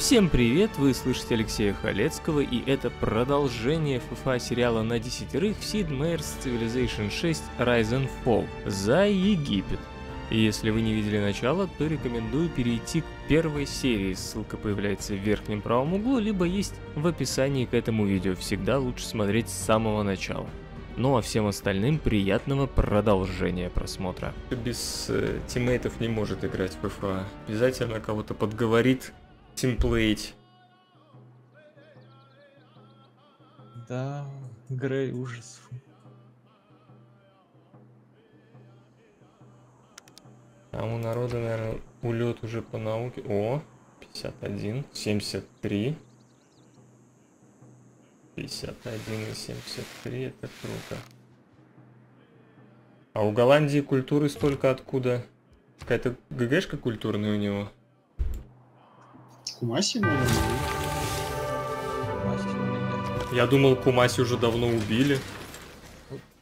Всем привет, вы слышите Алексея Халецкого, и это продолжение FFA сериала на десятерых Sid Meier's Civilization VI Rise and Fall за Египет. Если вы не видели начало, то рекомендую перейти к первой серии, ссылка появляется в верхнем правом углу, либо есть в описании к этому видео, всегда лучше смотреть с самого начала. Ну а всем остальным приятного продолжения просмотра. Без тиммейтов не может играть в FFA, обязательно кого-то подговорит тимплейть. Да, Грей, ужас. А у народа, наверное, улет уже по науке. О, 51, 73. 51 и 73, это круто. А у Голландии культуры столько откуда? Какая-то ГГшка культурная у него. Кумаси, наверное. Кумаси, я думал, Кумаси уже давно убили.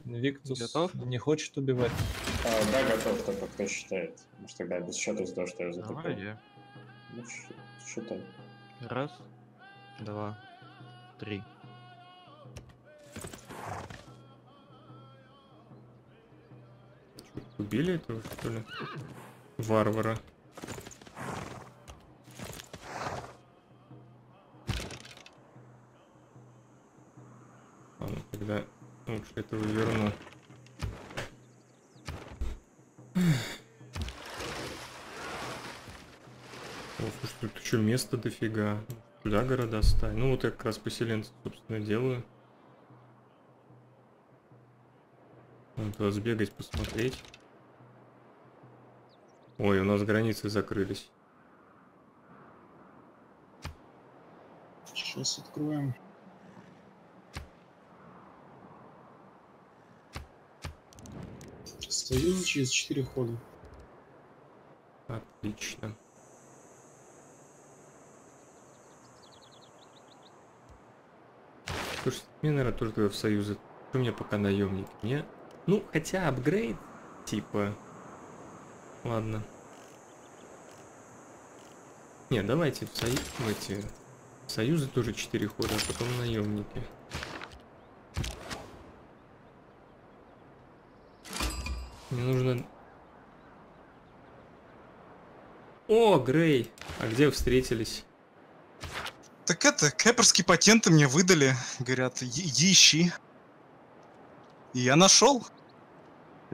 Виктус готов? Не хочет убивать. Да, готов, только кто считает. Может, тогда без счета из-за того, что я затыкал. Давай я. Ну, считай. Раз, два, три. Убили этого, что ли? Варвара. Ладно, тогда лучше этого верну. Ох уж тут еще места дофига. Куда города ставь? Ну вот я как раз поселенцев, собственно, делаю. Надо туда сбегать, посмотреть. Ой, у нас границы закрылись. Сейчас откроем. Союз через 4 хода. Отлично. Слушайте, мне, наверное, тоже в союзы. У меня пока наемники. Мне... Ну, хотя апгрейд, типа... Ладно. Не, давайте в союз... эти... Союзы тоже 4 хода, а потом наемники. Мне нужно... О, Грей! А где встретились? Так это, каперские патенты мне выдали. Говорят, ищи. И я нашел.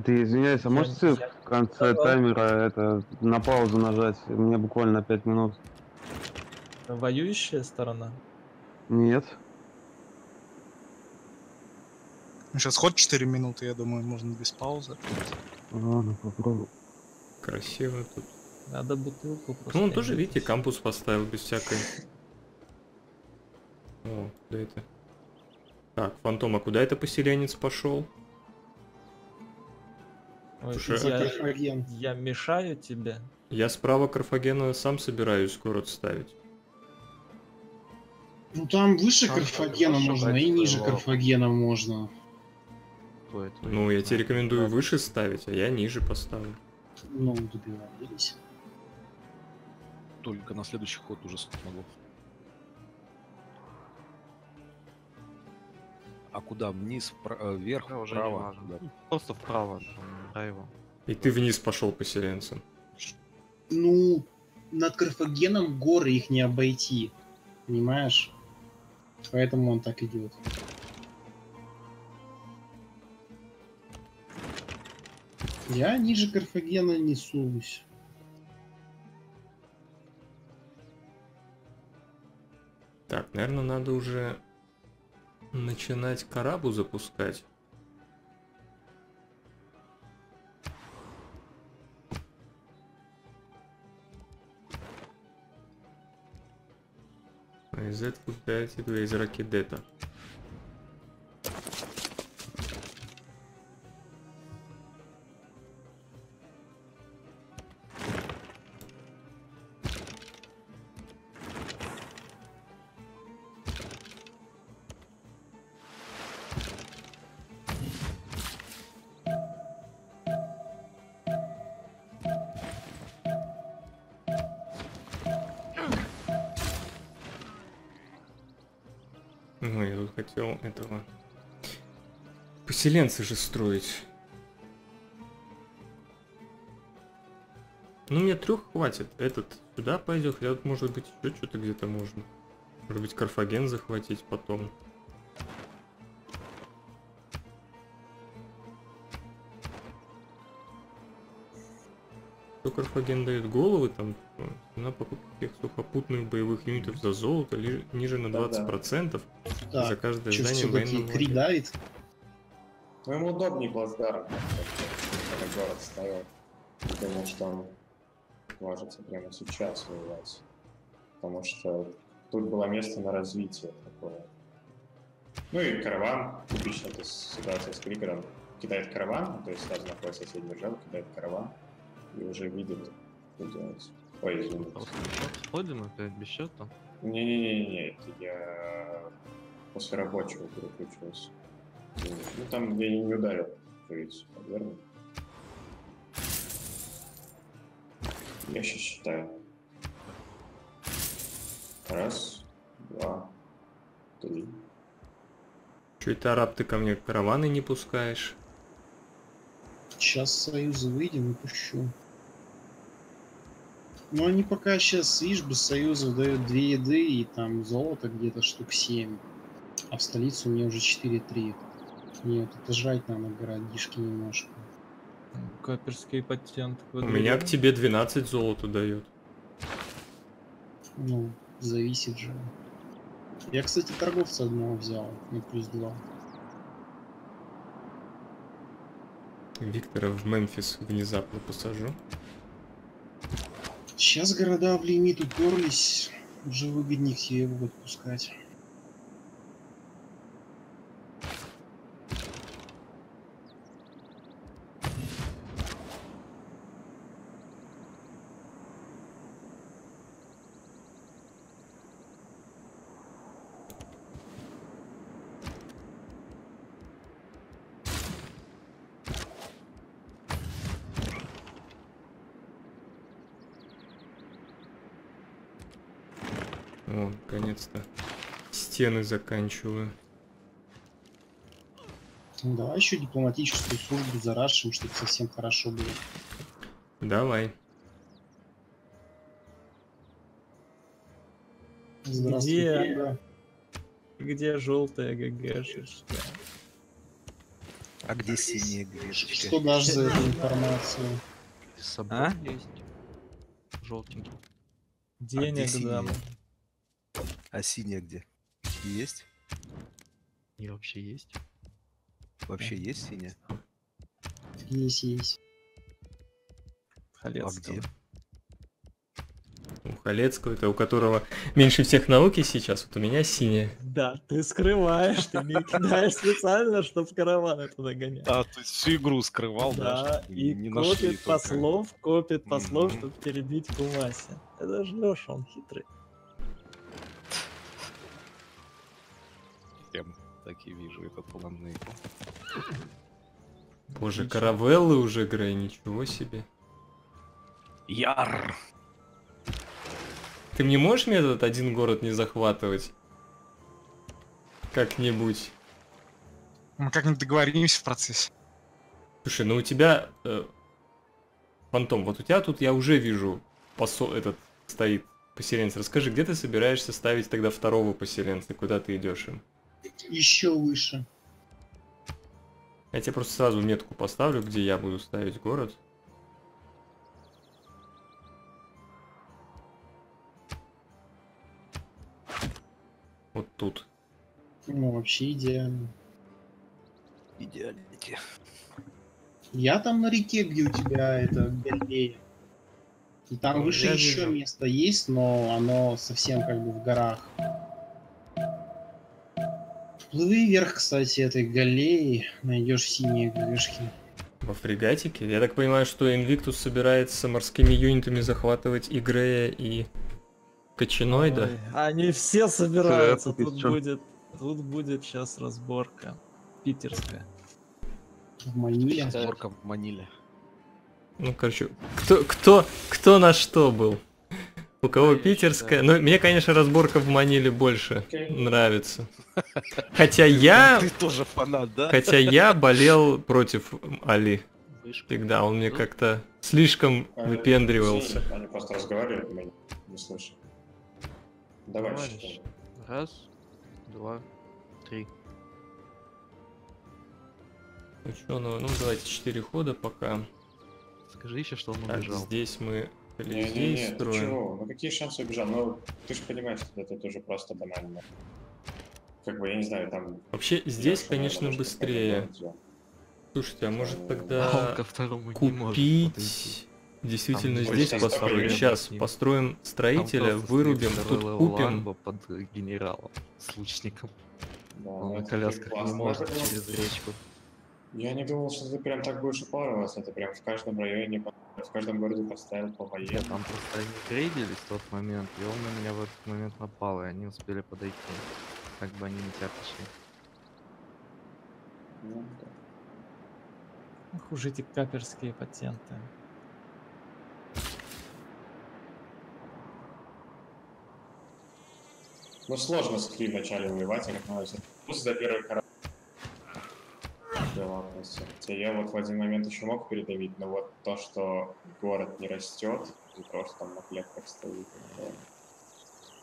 Ты, извиняюсь, а можешь в конце таймера это, на паузу нажать? Мне буквально 5 минут. Воюющая сторона? Нет. Сейчас ход 4 минуты, я думаю, можно без паузы. Ладно, попробуй. Красиво тут. Надо бутылку просто. Ну, он тоже, видите, кампус поставил без всякой. О, да это. Так, Фантом, а куда это поселенец пошел? Ой, я мешаю тебе. Я справа Карфагена сам собираюсь город ставить. Ну там выше Карфагена можно и ниже Карфагена можно. Ну, я тебе рекомендую выше ставить, а я ниже поставлю. Ну, добивались. Только на следующий ход уже смогу. А куда? Вниз, вверх, да, уже вправо? Да. Просто вправо. И ты вниз пошел поселенцем? Ну, над Карфагеном горы, их не обойти. Понимаешь? Поэтому он так идет. Я ниже Карфагена несусь. Так, наверное, надо уже начинать корабль запускать. Из этого дайте из ракедета. Ну, я тут хотел этого... Поселенцы же строить. Ну, мне 3 хватит. Этот сюда пойдет. Я тут, может быть, еще что-то где-то можно. Может быть, Карфаген захватить потом. Что Карфаген дает? Головы там? На покупку всех сухопутных боевых юнитов за золото ниже на 20%. Да. За каждое здание военного... Кри давит. Ну, ему удобнее плацдарм. Когда город стоял. Думаю, что он может прямо сейчас воевать. Потому что тут было место на развитие такое. Ну и караван. Типично это ситуация с Кригером. Кидает караван, то есть сразу находится соседняя держава, кидает караван. И уже видит, что делать. Ой, извините. Сходим опять без счета? Не-не-не, это я после рабочего переключился. Ну там, где я не ударил, то есть, верно? Я сейчас считаю. 1, 2, 3. Че это, араб, ты ко мне караваны не пускаешь? Сейчас союзы выйдем и пущу. Но они пока сейчас, видишь, без союзов дают 2 еды и там золото где-то штук 7. А в столицу у меня уже 4-3. Нет, это жрать надо городишки немножко. Каперский патент. У меня к тебе 12 золота дает. Ну, зависит же. Я, кстати, торговца одного взял, на +2. Виктора в Мемфис внезапно посажу. Сейчас города в лимит уперлись. Уже выгоднее их будут пускать. О, наконец-то стены заканчиваю. Давай еще дипломатическую службу зарашим, чтобы совсем хорошо было. Давай. Здравствуйте. Где желтая ГГшечка? А где синяя ГГшечка? Что дашь за эту информацию? С собой есть. Желтенький. Денег дам. А синяя где? Есть? И вообще есть? Вообще есть синяя? Есть, есть. Халецкого. А где? У Халецкого, это у которого меньше всех науки сейчас, вот у меня синяя. Да, ты скрываешь, ты меня кидаешь специально, чтобы караваны туда гонять. А, ты всю игру скрывал, да? И копит послов, чтобы перебить Кумаси. Это же Леша, он хитрый. Так и вижу этот поломный. Боже, каравеллы уже, Грей, ничего себе. Яр! Ты мне можешь мне этот один город не захватывать? Как-нибудь. Мы как-нибудь договоримся в процессе. Слушай, ну у тебя... Фантом, вот у тебя тут я уже вижу этот стоит поселенец. Расскажи, где ты собираешься ставить тогда второго поселенца? Куда ты идешь им? Еще выше. Я тебе просто сразу метку поставлю, где я буду ставить город. Вот тут. Ну, вообще идеально. Идеалити. Я там на реке, где у тебя это Гальдея. И там ну, выше еще вижу. Место есть, но оно совсем как бы в горах. Плыви вверх, кстати, этой галеи, найдешь синие галешки. Во фрегатике? Я так понимаю, что Инвиктус собирается морскими юнитами захватывать и Грея, и Кочиноида. Они все собираются, тут будет сейчас разборка. Питерская. В Маниле? Разборка в Маниле. Ну, короче, кто на что был? У кого питерская? Да. Но мне, конечно, разборка в Маниле больше нравится. Хотя я... Ты тоже фанат, да? Хотя я болел против Али. Всегда он мне как-то слишком выпендривался. Они просто разговаривают, меня не слышат. Давай. Раз, два, три. Ну что, ну давайте 4 хода пока. Скажи еще, что он убежал. Здесь мы... Не-не-не, ты чего? Ну какие шансы убежал? Ну, ты же понимаешь, что это тоже просто банально. Как бы, я не знаю, там... Вообще, здесь, конечно, быстрее. Слушайте, а может тогда купить... Действительно, здесь построим. Сейчас построим строителя, вырубим, тут купим... под генералом, с лучником. На колясках не может через речку. Я не думал, что это прям так больше понравилось, это прям в каждом районе, в каждом городе поставил по военным. Там просто они трейдились в тот момент, и он на меня в этот момент напал, и они успели подойти, как бы они не тебя пошли. Ну, да. Хуже эти каперские патенты. Ну сложно с Кри вначале воевать, как называется. Пусть за первый корабль. Я вот в один момент еще мог передавить, но вот то, что город не растет, и то, что там на клетках стоит, это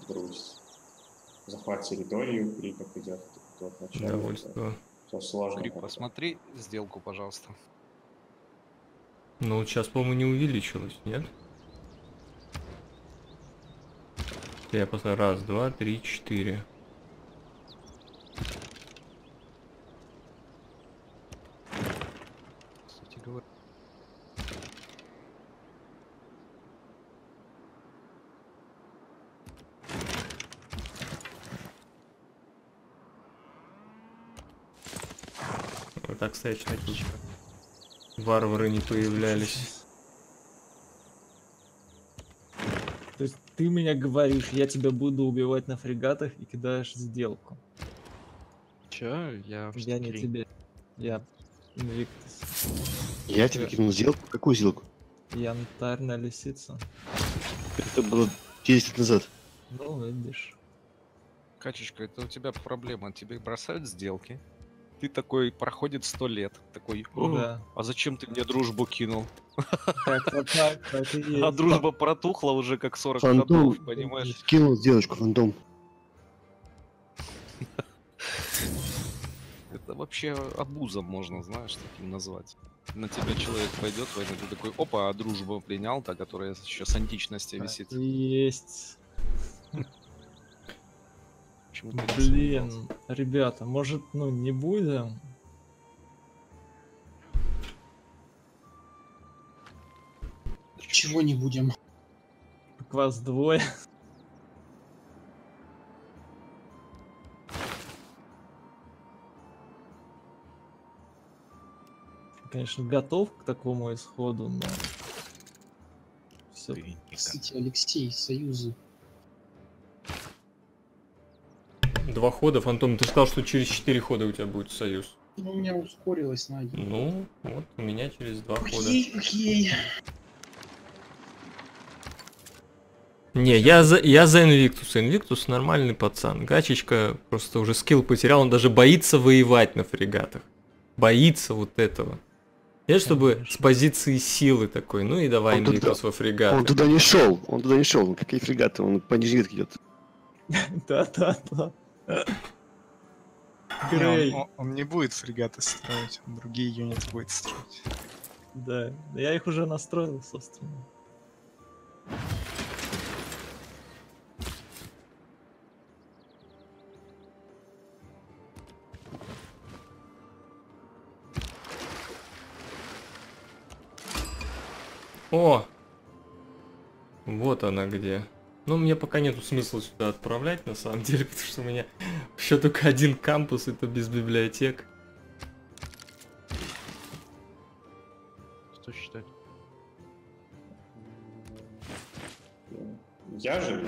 грусть. Захват территории у Кри, как идет, тут вначале. Все сложно. Кри, посмотри сделку, пожалуйста. Ну, сейчас, по-моему, не увеличилось, нет? Я посмотрю, раз, два, три, 4. Так стоять, варвары не появлялись. То есть ты меня говоришь, я тебя буду убивать на фрегатах и кидаешь сделку. Че? Я не тебе. Я Инвиктус. Я тебе кинул сделку? Какую сделку? Янтарная лисица. Это было 10 лет назад. Ну, видишь. Качечка, это у тебя проблема. Тебе бросают сделки. Ты такой, проходит 100 лет, такой, да. А зачем ты мне дружбу кинул? А дружба протухла уже как 40 годов, понимаешь? Кинул девочку фантом. Это вообще абузом можно, знаешь, таким назвать. На тебя человек пойдет, ты такой, опа, а дружбу принял, та, которая еще с античности висит. Есть. Блин, ребята, может, ну, не будем? Чего не будем? Так вас двое. Конечно, готов к такому исходу, но... Все. Кстати, Алексей, союзы. 2 хода, Фантом, ты сказал, что через 4 хода у тебя будет союз. Ну, у меня ускорилось на 1. Ну, вот, у меня через 2 хода. Окей. Не, я за Инвиктуса. Инвиктус нормальный пацан. Гачечка просто уже скилл потерял, он даже боится воевать на фрегатах. Боится вот этого. Я чтобы с позиции силы такой, ну и давай Инвиктус во фрегаты. Он туда не шел, какие фрегаты, он по нижневитке идет. Да-да-да. Грей. Он не будет фрегаты строить, он другие юниты будет строить. Да, я их уже настроил, собственно. О! Вот она где. Ну, мне пока нету смысла сюда отправлять, на самом деле, потому что у меня еще только один кампус, это без библиотек. Что считать? Я же,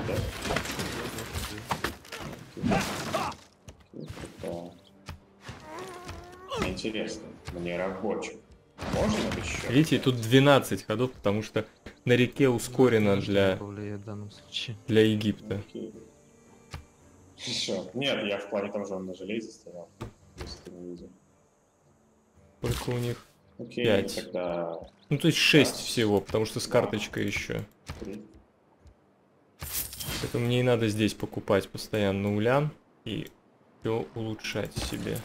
да? Интересно, мне рабочий. Можно еще? Видите, тут 12 ходов, потому что на реке ускорено для Египта. Еще. Нет, я в плане там же он на железе стоял. Сколько у них? Окей, 5. Тогда... Ну то есть 6 всего, потому что с карточкой еще. 3. Поэтому мне и надо здесь покупать постоянно улян и все улучшать себе.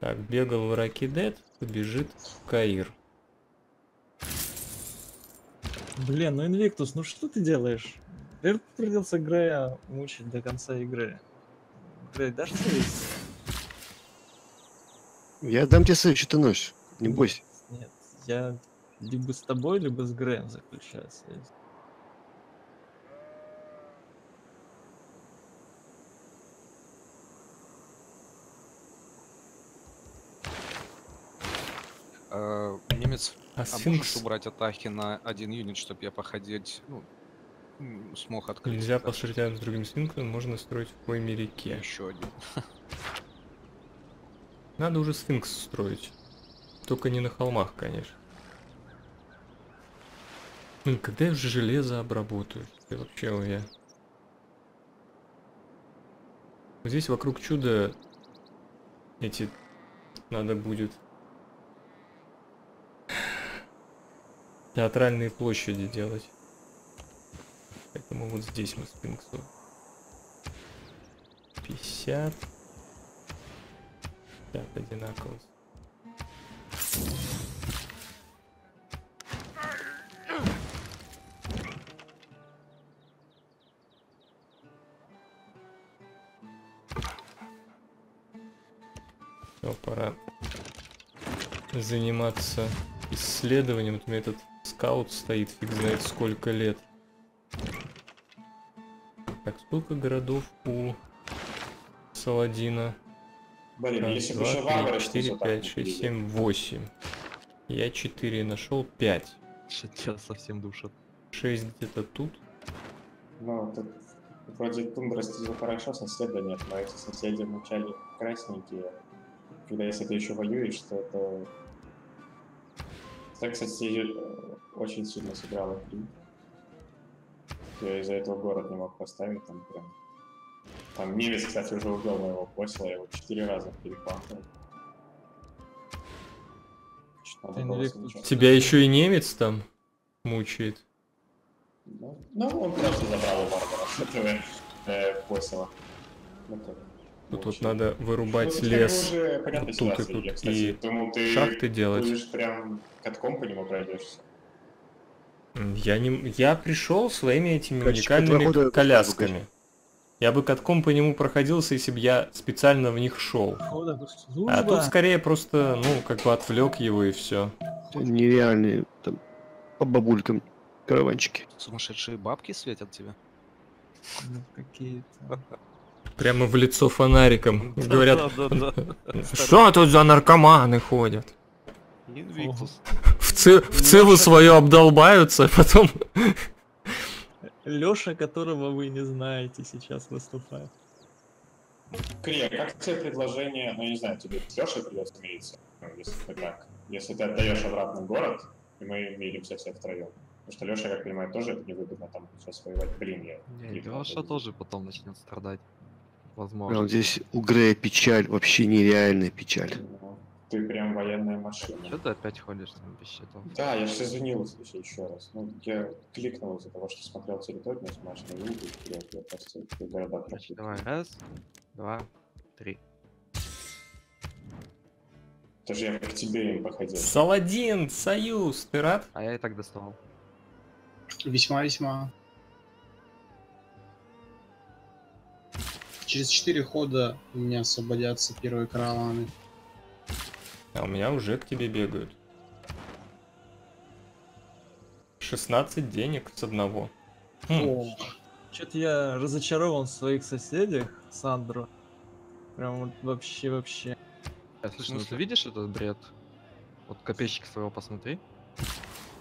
Так, бегал в Ракидет, побежит в Каир. Блин, ну Инвиктус, ну что ты делаешь? Теперь придется Грея мучить до конца игры. Грей, дашь совесть? Я дам тебе совет, что ты носишь, не бойся. Нет, я либо с тобой, либо с Греем заключаю совет. Немец, а можешь убрать атаки на 1 юнит, чтобы я походить, ну, смог открыть? Нельзя поширить с другим сфинксом, можно строить в пойме реки. Еще один. Надо уже сфинкс строить, только не на холмах, конечно. Блин, когда я уже железо обработаю? Ты вообще я. Здесь вокруг чуда эти надо будет. Театральные площади делать. Поэтому вот здесь мы сфинксу. 50. Так, одинаково. Все, пора заниматься исследованием. Вот у меня этот скаут стоит, фиг знает сколько лет. Так, сколько городов у Саладина? Блин, раз, если 2, 3, 4, 5, 6, 7, 8. Я 4 нашел, 5. Сейчас совсем душат. 6 где-то тут. Ну, тут вроде тундра стезла хорошо, соседа нет, но эти соседи вначале красненькие. Когда если ты еще воюешь, то это... Так, кстати, очень сильно сыграла фильм. Я из-за этого город не мог поставить, там прям... Там Мемфис, кстати, уже убил моего посела, я его 4 раза перепахнул. Тебя еще и немец там мучает? Ну, он просто забрал у Варвара с этого посела. Тут вот надо вырубать лес, уже, понятно, вот тут и тут, и думал, ты шахты делать. Будешь прям катком по нему пройдешься. Я пришел своими этими уникальными колясками. Я бы катком по нему проходился, если бы я специально в них шел. А тут скорее просто, ну, как бы отвлек его и все. Нереальные там по бабулькам караванчики. Сумасшедшие бабки светят тебя. Ну, какие-то... Прямо в лицо фонариком. Говорят, что тут за наркоманы ходят? В целую свою обдолбаются, а потом... Лёша, которого вы не знаете, сейчас выступает. Крия, как тебе предложение, ну не знаю, тебе с Лёшей придётся мириться, если так. Если ты отдаешь обратно город, и мы миримся все втроем. Потому что Лёша, как понимаю, тоже это невыгодно там сейчас воевать. Блин, я... Нет, Лёша тоже потом начнет страдать. Возможно. Прям здесь у Грея печаль, вообще нереальная печаль. Ну, ты прям военная машина. Что ты опять ходишь там без счетов? Да, я же извинился еще раз. Ну, я кликнул из-за того, что смотрел территорию, но смачный лук, и я просто города прошли. Давай, 1, 2, 3. Тоже я к тебе им походил. Саладин, союз, ты рад? А я и так доставал. Весьма-весьма. Через 4 хода у меня освободятся первые караваны. А у меня уже к тебе бегают. 16 денег с одного. Что-то я разочарован в своих соседях, Сандро. Прям вообще. Слушай, ну ты видишь этот бред? Вот копейщик своего посмотри.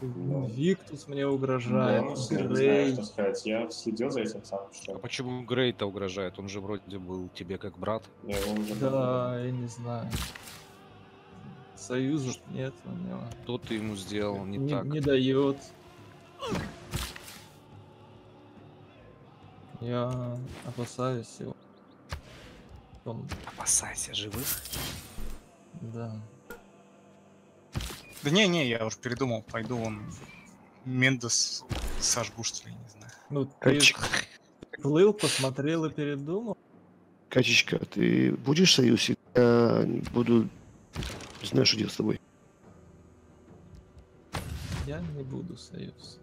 Виктус мне угрожает. Да, Грей. Не знаю, что сказать. Я следил за этим самым. А почему Грей-то угрожает? Он же вроде был тебе как брат. Я его уже я не знаю. Союза нет у него. Что ты ему сделал не так? Не дает. Я опасаюсь его. Он... Опасайся живых? Да. Да не, я уже передумал. Пойду вон Мендес сожгу, что ли, не знаю. Ну, ты плыл, посмотрел и передумал. Качечка, ты будешь в союзе? Я буду... Знаешь, что делать с тобой? Я не буду союз.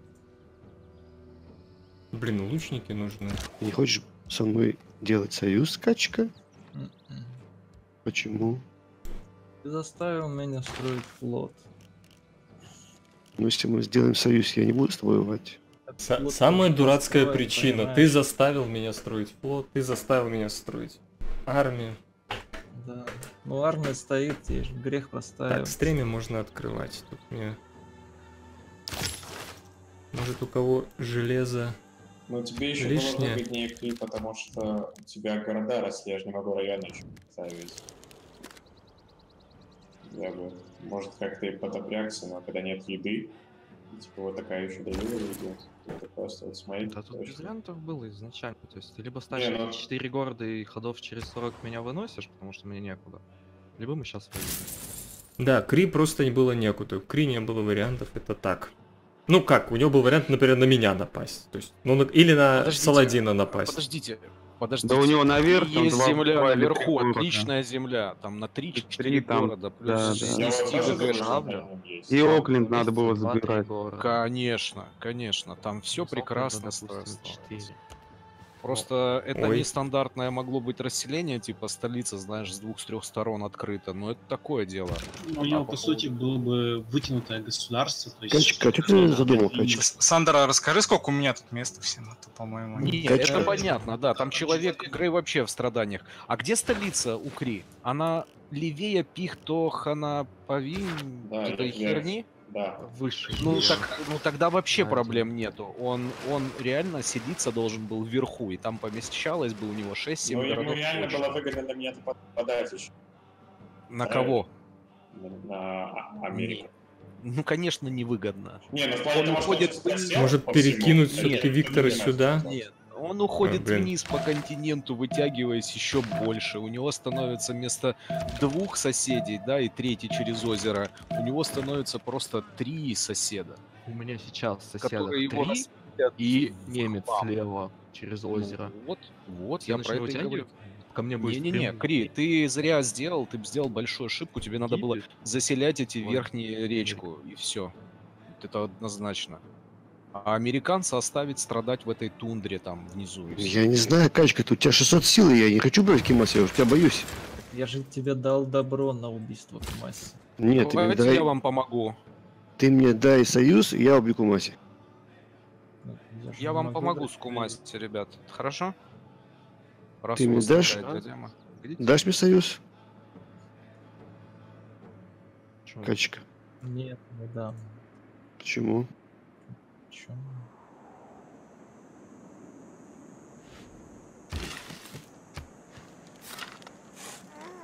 Блин, лучники нужны. Не хочешь со мной делать союз, качка? Почему? Ты заставил меня строить флот. Ну, если мы сделаем союз, я не буду с тобой воевать. Самая дурацкая причина. Понимаешь? Ты заставил меня строить флот, ты заставил меня строить армию. Да. Ну, армия стоит, я же грех поставил. Так, стреме можно открывать. Тут мне... Может, у кого железо... Но тебе еще лишнее. Было выгоднее клип, потому что у тебя города росли, я же не могу района ставить. Я бы, может, как-то и подобрякся, но когда нет еды, типа вот такая еще доливая идет, это просто вот смотреть. Да, тут без вариантов было изначально, то есть ты либо ставишь 4 города и ходов через 40 меня выносишь, потому что мне некуда, либо мы сейчас выйдем. Да, Кри просто не было некуда, у Кри не было вариантов, это так. Ну как, у него был вариант, например, на меня напасть, то есть, ну или на Саладина напасть. Подождите. Да у него наверх там есть земля наверху, отличная земля, там на 3-4 города, плюс и Окленд надо было забирать. Конечно, там все прекрасно строится. Просто это нестандартное могло быть расселение, типа столица, знаешь, с 2-3 сторон открыта, но это такое дело. У него, по сути, было бы вытянутое государство. Качка, а что ты задумал, Качка? Сандра, расскажи, сколько у меня тут места всем, а то, по-моему... Нет, это понятно, да, там человек, Грей вообще в страданиях. А где столица у Кри? Она левее Пихтоханапови, этой херни? Да. Выше. Ну тогда вообще проблем нету. Он реально селиться должен был вверху, и там помещалось бы у него 6-7 городов. Ну реально было выгодно на меня попадать еще. На кого? На Америку. Ну конечно невыгодно. Он уходит... Может перекинуть все-таки Виктора сюда? Нет. Он уходит вниз по континенту, вытягиваясь еще больше. У него становится вместо 2 соседей, да, и 3-й через озеро, у него становится просто 3 соседа. У меня сейчас соседа 3 и немец слева через озеро. Ну, вот, я про это говорю. Ко мне будет... Не-не-не, Кри, ты зря сделал, ты сделал большую ошибку, тебе надо было заселять эти верхние речку, и все. Это однозначно. А американца оставить страдать в этой тундре там внизу. Я не знаю, Качка, тут у тебя 600 сил, и я не хочу брать Кумаси, я уж тебя боюсь. Я же тебе дал добро на убийство Кумаси. Нет, ну, давайте я вам помогу. Ты мне дай союз, и я убью Кумаси. Я вам помогу с Кумаси, ребят, хорошо? Раз ты мне дашь? Дашь мне союз? Чего? Качка. Нет, не дам. Почему?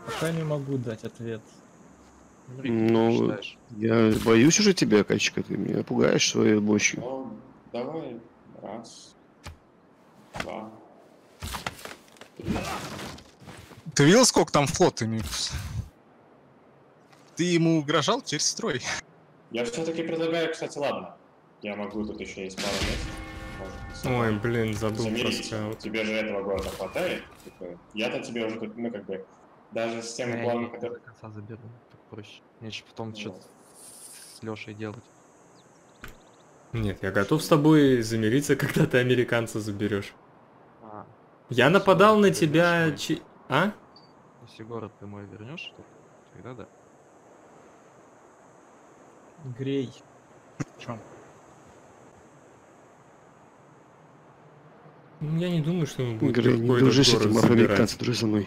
Пока не могу дать ответ. Ну, я боюсь уже тебя, Качка, ты меня пугаешь своей мощью. Ну, давай, 1, 2, 3. Ты видел, сколько там флота, Мемфис? Ты ему угрожал, теперь строй. Я все-таки предлагаю, кстати, ладно. Я могу, тут еще есть пару мест. Ой, блин, забыл просто. Тебе же этого города хватает. Я-то тебе уже тут, ну как бы, даже с тем главным... Я до конца заберу, так проще. Мне еще потом что-то с Лешей делать. Нет, я готов с тобой замириться, когда ты американца заберешь. Я нападал на тебя... А? Если город ты мой вернешь, то тогда да. Грей. В чем? Я не думаю, что ему будет легко этот город со мной.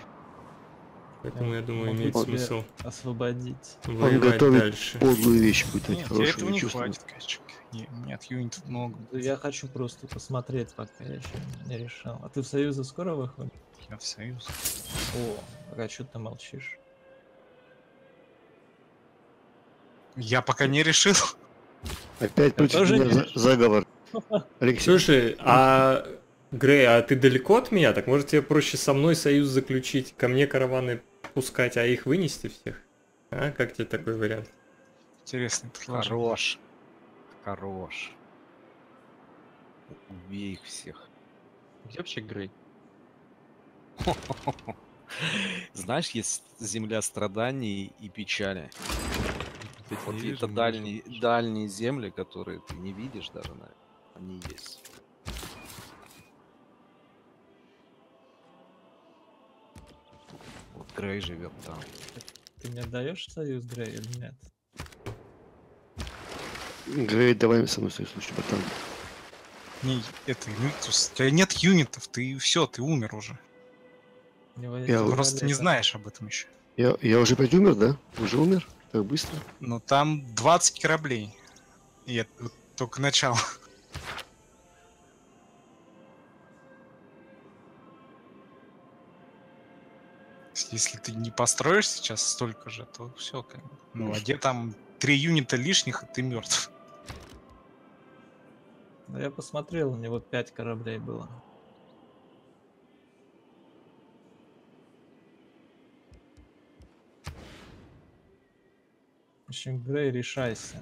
Поэтому, я думаю, имеет смысл освободить. Он готовит подлую вещь пытать. Хорошие этого не хватит, Качек. Нет, юнитов много. Я хочу просто посмотреть, пока я еще не решал. А ты в союзы скоро выходишь? Я в союз. О, а что ты молчишь? Я пока не решил. Опять против меня заговор. Алексей. Слушай, а Грей, а ты далеко от меня? Так может тебе проще со мной союз заключить, ко мне караваны пускать, а их вынести всех? А как тебе такой вариант? Интересный предложение. Хорош. Хорош. Убей их всех. Где вообще Грей? Знаешь, есть земля страданий и печали. Вот это дальние земли, которые ты не видишь даже, наверное. Они есть. Вот Грей живет там. Ты мне отдаешь союз, Грей, или нет? Грей, давай со мной союз, лучше, потом. Не, это Инвиктус. У тебя нет юнитов, ты все, ты умер уже. Я просто не знаешь об этом еще. Я уже опять умер, да? Уже умер? Так быстро? Ну там 20 кораблей. И это вот только начало. Если ты не построишь сейчас столько же, то все. Ну, а где там 3 юнита лишних, и ты мертв. Ну, я посмотрел, у него 5 кораблей было. В общем, Грей, решайся.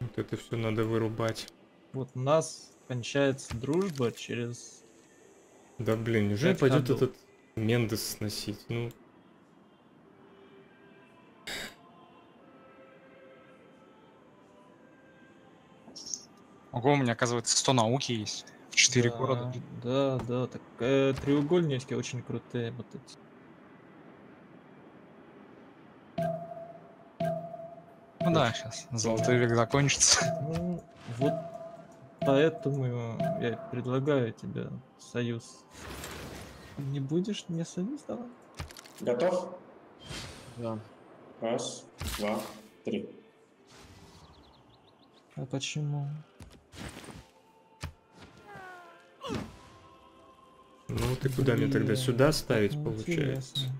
Вот это все надо вырубать. Вот у нас кончается дружба через... Да блин, неужели пойдет этот Мендес сносить? Ну... Ого, у меня, оказывается, 100 науки есть. В 4 города. Да, да, так треугольнички очень крутые вот эти. Ну да, сейчас золотой век закончится. Ну, вот поэтому я предлагаю тебе союз. Не будешь мне союз давать? Готов? Да. 1, 2, 3. А почему? Ну ты куда мне тогда сюда ставить, получается? Интересно.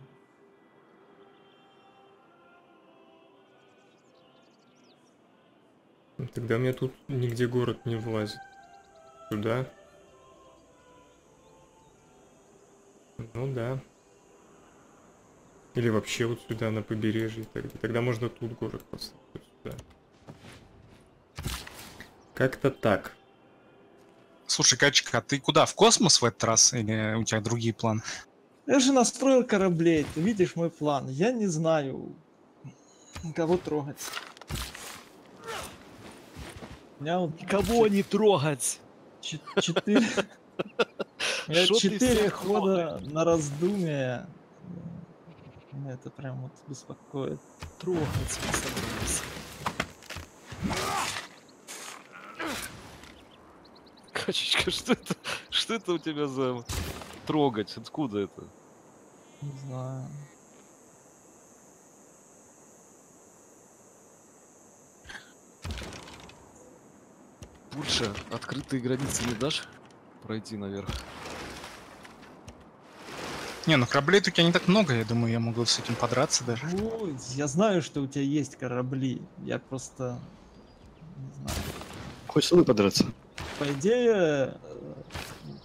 Тогда мне тут нигде город не влазит. Сюда. Ну да. Или вообще вот сюда, на побережье. Тогда можно тут город поставить. Сюда. Как-то так. Слушай, Качик, а ты куда? В космос в этот раз? Или у тебя другие планы? Я же настроил кораблей. Ты видишь мой план. Я не знаю, кого трогать. Кого не трогать? 4 хода на раздумие. Меня это прям вот беспокоит. Трогать собрались. Качечка, что это? Что это у тебя за трогать? Откуда это? Не знаю. Лучше открытые границы не дашь пройти наверх. Не, ну кораблей-то у тебя не так много, я думаю, я могу с этим подраться даже. Ой, я знаю, что у тебя есть корабли, я просто не знаю. Хочешь ли подраться? По идее,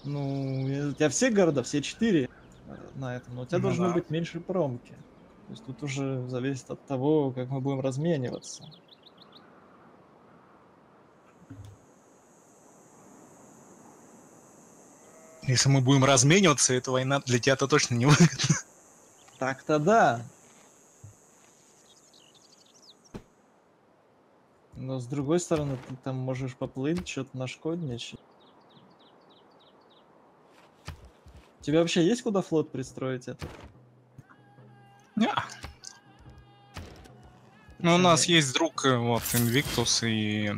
ну, у тебя все города, все 4 на этом, но у тебя должно быть меньше промки. То есть тут уже зависит от того, как мы будем размениваться. Если мы будем размениваться, эта война для тебя-то точно не выгодна. Так-то да. Но с другой стороны, ты там можешь поплыть, что-то нашкодничать. У тебя вообще есть куда флот пристроить это? Нет. Ну, у нас есть друг, вот, Инвиктус и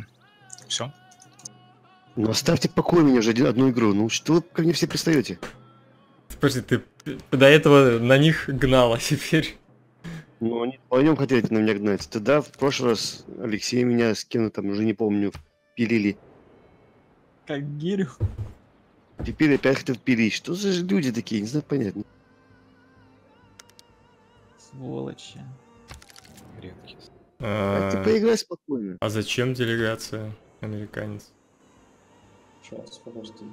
все. Ну оставьте в покое меня уже одну игру, ну что вы ко мне все пристаете? Подожди, ты до этого на них гнал, а теперь... Ну они вдвоем хотели на меня гнать. Тогда в прошлый раз Алексей меня с кем-то там, уже не помню, пилили. Как гирю. Теперь опять хотят пилить. Что за люди такие, не знаю, понятно. Сволочи. Редкие. А ты поиграй спокойно. А зачем делегация, американец? Сейчас, подожди.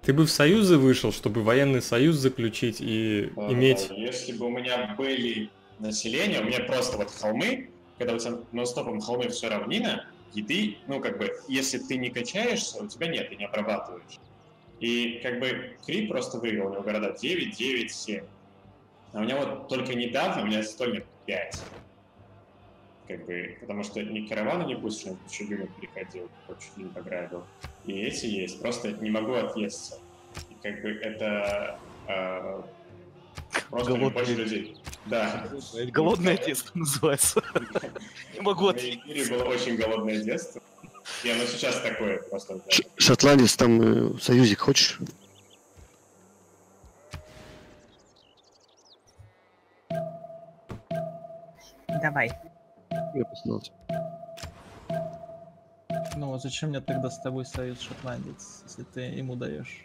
Ты бы в союзы вышел, чтобы военный союз заключить и иметь... Если бы у меня были населения, у меня просто вот холмы, когда у тебя на стопом холмы все равнина, еды, ну как бы, если ты не качаешься, у тебя нет, ты не обрабатываешь. И как бы Кри просто выиграл, у него города 9, 9, 7. А у меня вот только недавно, у меня стольник 5. Как бы, потому что ни каравана не пустил, чуть ли не приходил, чуть ли не пограбил. И эти есть, просто не могу отъесться. И как бы это... просто больше людей. Да. Голодное детство называется. Не могу отъесться. В мире было очень голодное детство. И оно сейчас такое просто... Шотландец, там союзик хочешь? Давай. Я посмотрел. Ну, а зачем мне тогда с тобой союз, шотландец, если ты ему даешь?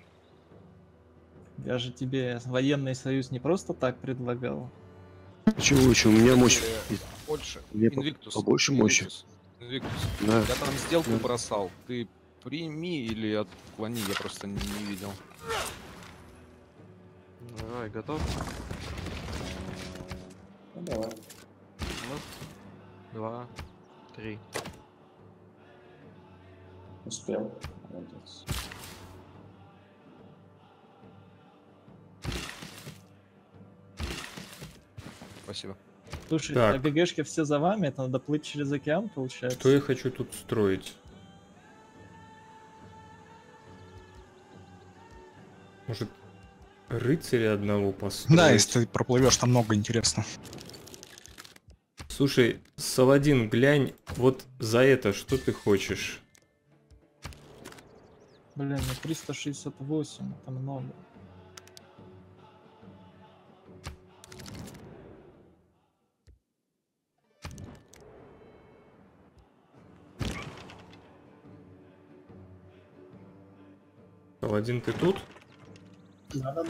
Я же тебе военный союз не просто так предлагал. Чего еще? У меня мощь. Больше. Инвиктус. Побольше мощи. Инвиктус. Да. Я там сделку бросал. Ты прими или отклони, я просто не видел. Давай, готов? Давай. Вот. 2, 3. Успел. Молодец. Спасибо. Слушай, так. А ГГшки все за вами, это надо плыть через океан, получается. Что я хочу тут строить? Может, рыцаря одного построить? Да, если ты проплывешь, там много интересно. Слушай, Саладин, глянь, вот за это что ты хочешь? Блин, ну 368, это много. Саладин, ты тут? Да.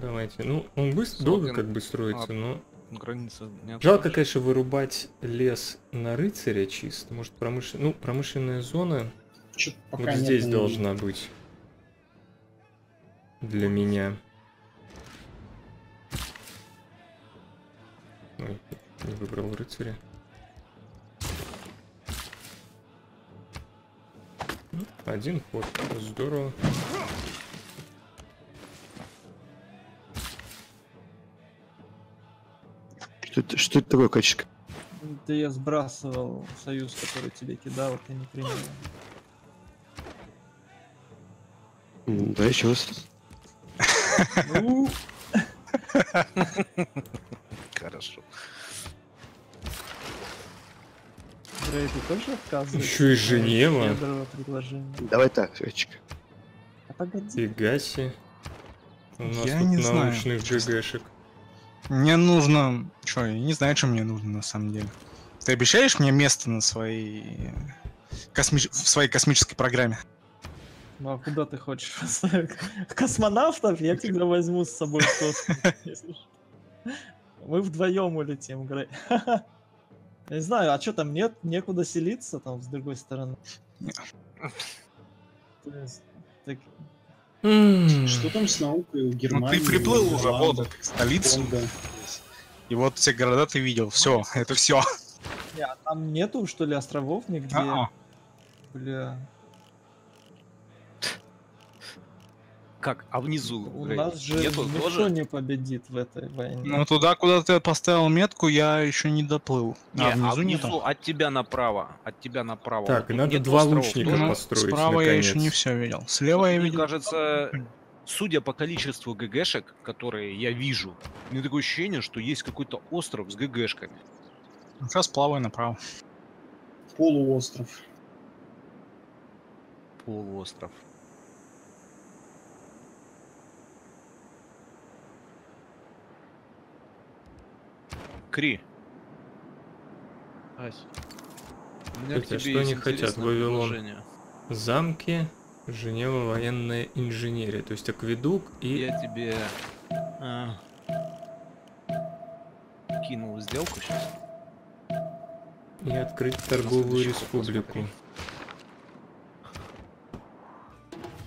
Давайте. Ну, он быстро, долго как бы строится, но... Граница не отходишь. Жалко, конечно, вырубать лес на рыцаря чисто. Может, ну, промышленная зона вот здесь должна быть. Для меня. Ой, не выбрал рыцаря. Один ход. Здорово. Что это такое, качечка? Да я сбрасывал союз, который тебе кидал, а ты не принял. Да, еще раз. Хорошо. Грей, ты тоже отказываешь? Еще и Женева. Давай так, качечка. А погоди. Фигаси. У нас я тут не научных ГГшек. Мне нужно... Чё, я не знаю, что мне нужно на самом деле. Ты обещаешь мне место на своей... в своей космической программе? Ну а куда ты хочешь? Космонавтов я тебя возьму с собой. Мы вдвоем улетим, Грей. Я не знаю, а что там нет? Некуда селиться там с другой стороны. Что там с наукой у Германии? Ну ты приплыл уже, вот, столицу. И вот все города ты видел, все, это все. А там нету, что ли, островов нигде? Бля. Как? А внизу? У нас же никто не победит в этой войне. Ну туда, куда ты поставил метку, я еще не доплыл. А внизу от тебя направо, от тебя направо. Так, и надо 2 лучника построить. Справа я еще не все видел, слева я видел. Мне кажется, судя по количеству ГГшек, которые я вижу, у меня такое ощущение, что есть какой-то остров с ГГшками. Сейчас плаваю направо. Полуостров. Полуостров. Кри. Ась. Хотя, что они хотят? Вавилон, замки, Женева, военная инженерия. То есть акведук и... Я тебе кинул сделку сейчас. И открыть торговую республику.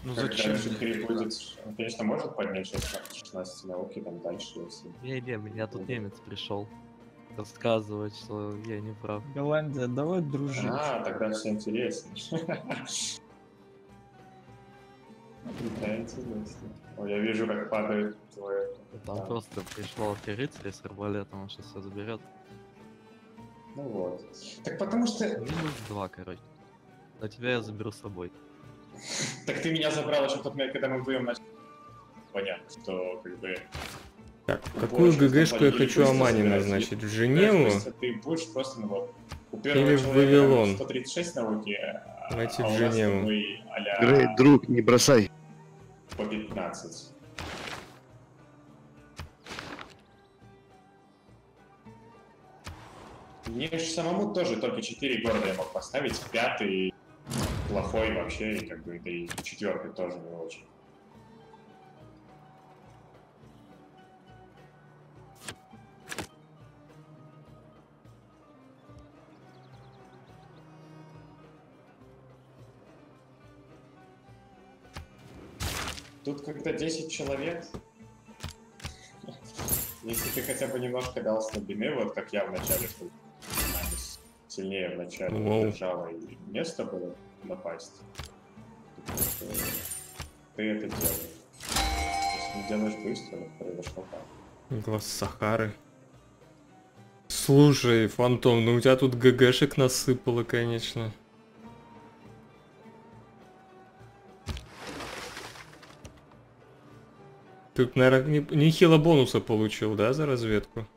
Ну зачем же Грей будет? Он, конечно, может поднять сейчас 16 науки, там дальше. Не-не, меня тут немец пришел рассказывать, что я не прав. Голландия, давай дружить. А, тогда все интересно. О, я вижу, как падает твое. Там просто пришел рыцарь с арбалетом, он сейчас все заберет. Ну вот. Так потому что... -2, короче. А тебя я заберу с собой. Так ты меня забрал еще в тот момент, когда мы вдвоем начали. Понятно, что как бы... Так, какую ГГшку я хочу Амани назначить? В Женеву? Ты будешь просто, ну, или в Вавилон? 136 науки, давайте в Женеву. Грей, друг, не бросай. По 15. Мне же самому тоже только 4 города я мог поставить, 5-й плохой вообще, и как бы, да и 4-й тоже не очень. Тут когда 10 человек, если ты хотя бы немножко дал слабины, вот как я в начале, что сильнее в начале держала и место было напасть, ты это делаешь. Если не делаешь быстро, произошло так. Глаз Сахары. Слушай, Фантом, ну у тебя тут ГГшек насыпало, конечно. Ты, наверное, нехило бонуса получил, да, за разведку?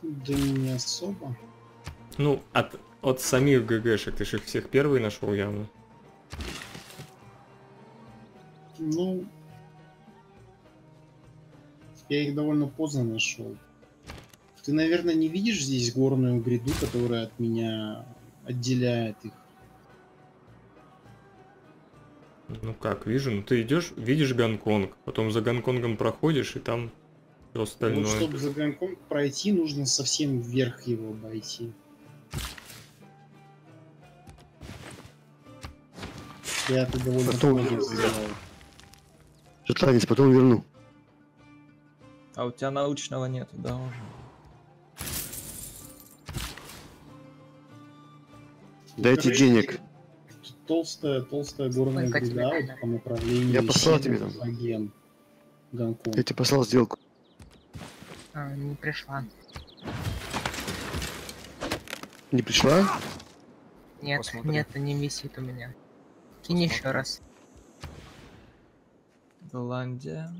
Да не особо. Ну, от самих ГГшек, ты же их всех первый нашел явно. Ну... Я их довольно поздно нашел. Ты, наверное, не видишь здесь горную гряду, которая от меня отделяет их? Ну как, вижу, ну ты идешь, видишь Гонконг, потом за Гонконгом проходишь, и там все остальное. Ну, чтобы за Гонконг пройти, нужно совсем вверх его обойти. Я это довольно долго сделал. Шотландец, потом верну. А у тебя научного нету, да, уже? Дайте денег. Толстая горная гряда по направлению. Я послал тебе там. Гонконг. Я тебе послал сделку. А, не пришла. Не пришла? Нет, посмотрим. Нет, не висит у меня. Кинь еще раз. Голландия.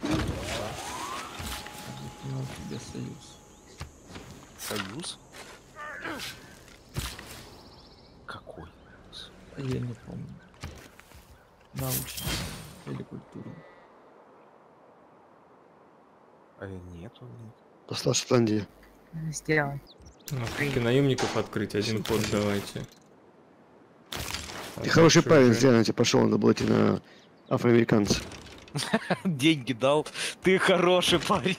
Закинул тебе союз. Союз? Какой? Я не помню. Научный или культурный? А нету. Посла Шотландии. Сделал. Ну, наемников открыть, один ход давайте. Ты хороший парень, зря на тебя пошел, надо было идти на афроамериканца. Деньги дал, ты хороший парень.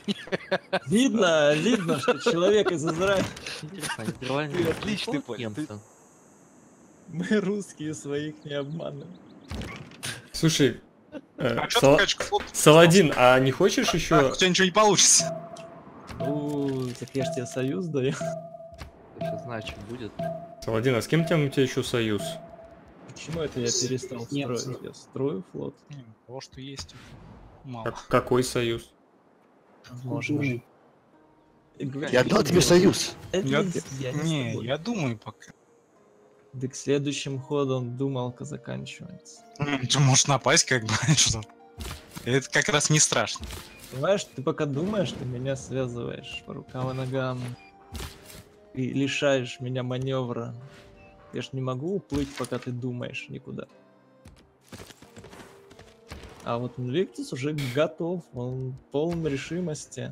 Видно, видно, что человек из Израиля. Ты отличный парень. Мы русские своих не обманываем. Слушай, Саладин, а не хочешь еще? У тебя ничего не получится. Ну, так я ж тебе союз даю. Я знаю, что будет. Саладин, а с кем там у тебя еще союз? Почему это я перестал строить? Я строю флот. Того, что есть, мало. Какой союз? Можно. Я дал тебе союз. Не, я думаю пока. Да к следующим ходом думалка заканчивается. Ты можешь напасть, как бы, что? Это как раз не страшно. Понимаешь, ты пока думаешь, ты меня связываешь по рукам и ногам. И лишаешь меня маневра. Я ж не могу уплыть, пока ты думаешь никуда. А вот Инвиктус уже готов, он полон решимости.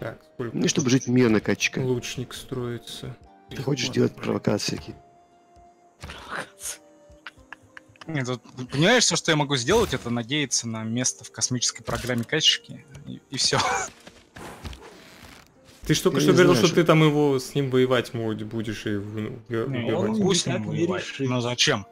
Так, сколько? Ну, чтобы жить мирно, качка. Лучник строится. Ты хочешь делать провокации? Нет, вот, понимаешь, все, что я могу сделать, это надеяться на место в космической программе качки и все. Ты ж только что говорил, что ты там его с ним воевать будешь и убивать. Ну зачем?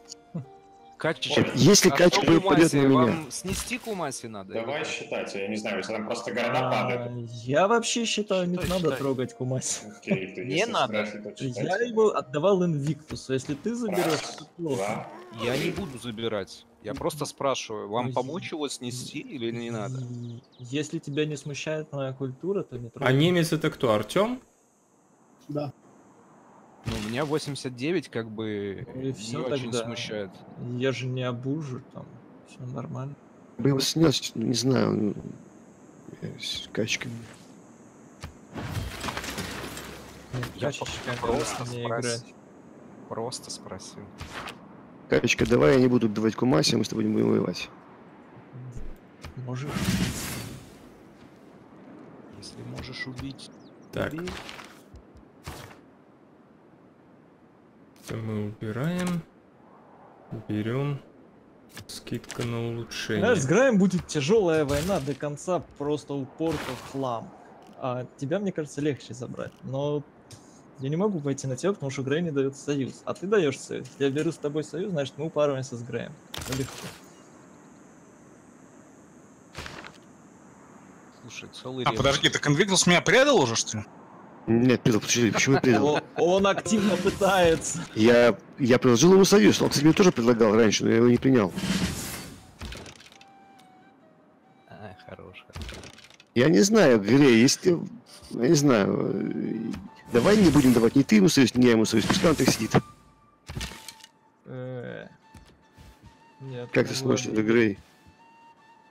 Качечек. Если Качка пойдет на меня. Вам снести Кумаси надо. Давай считать, я не знаю, если там просто города падают. Я вообще считаю, не надо трогать Кумаси. Не надо. Я его отдавал Инвиктусу, если ты заберешь, то плохо. Я не буду забирать. Я просто спрашиваю, вам помочь его снести или не надо? Если тебя не смущает моя культура, то не трогай. А немец это кто, Артем? Да. Ну, у меня 89, как бы, и все очень смущает. Я же не обужу, там, все нормально. Бы его снес, не знаю, с качками. Я просто спросил. Качка, давай я не буду давать Кумаси, мы с тобой будем воевать. Можешь? Если можешь убить. Так. Убей. Это мы убираем. Берем. Скидка на улучшение. Знаешь, с Граем будет тяжелая война до конца, просто упорка в хлам. А тебя, мне кажется, легче забрать. Но я не могу пойти на тебя, потому что Грей не дает союз. А ты даешь союз. Я беру с тобой союз, значит, мы упарываемся с Греем. Легко. Слушай, целый день. А подожди, ты Инвиктус меня предал уже, что ли? Нет, предал, почему я предал? Он активно пытается. Я предложил ему союз. Он, кстати, мне тоже предлагал раньше, но я его не принял. А, хорош. Я не знаю, Грей, если... Я не знаю. Давай не будем давать ни ты ему союз, ни я ему союз. Пускай он так сидит. Нет, как ты смотришь, это Грей?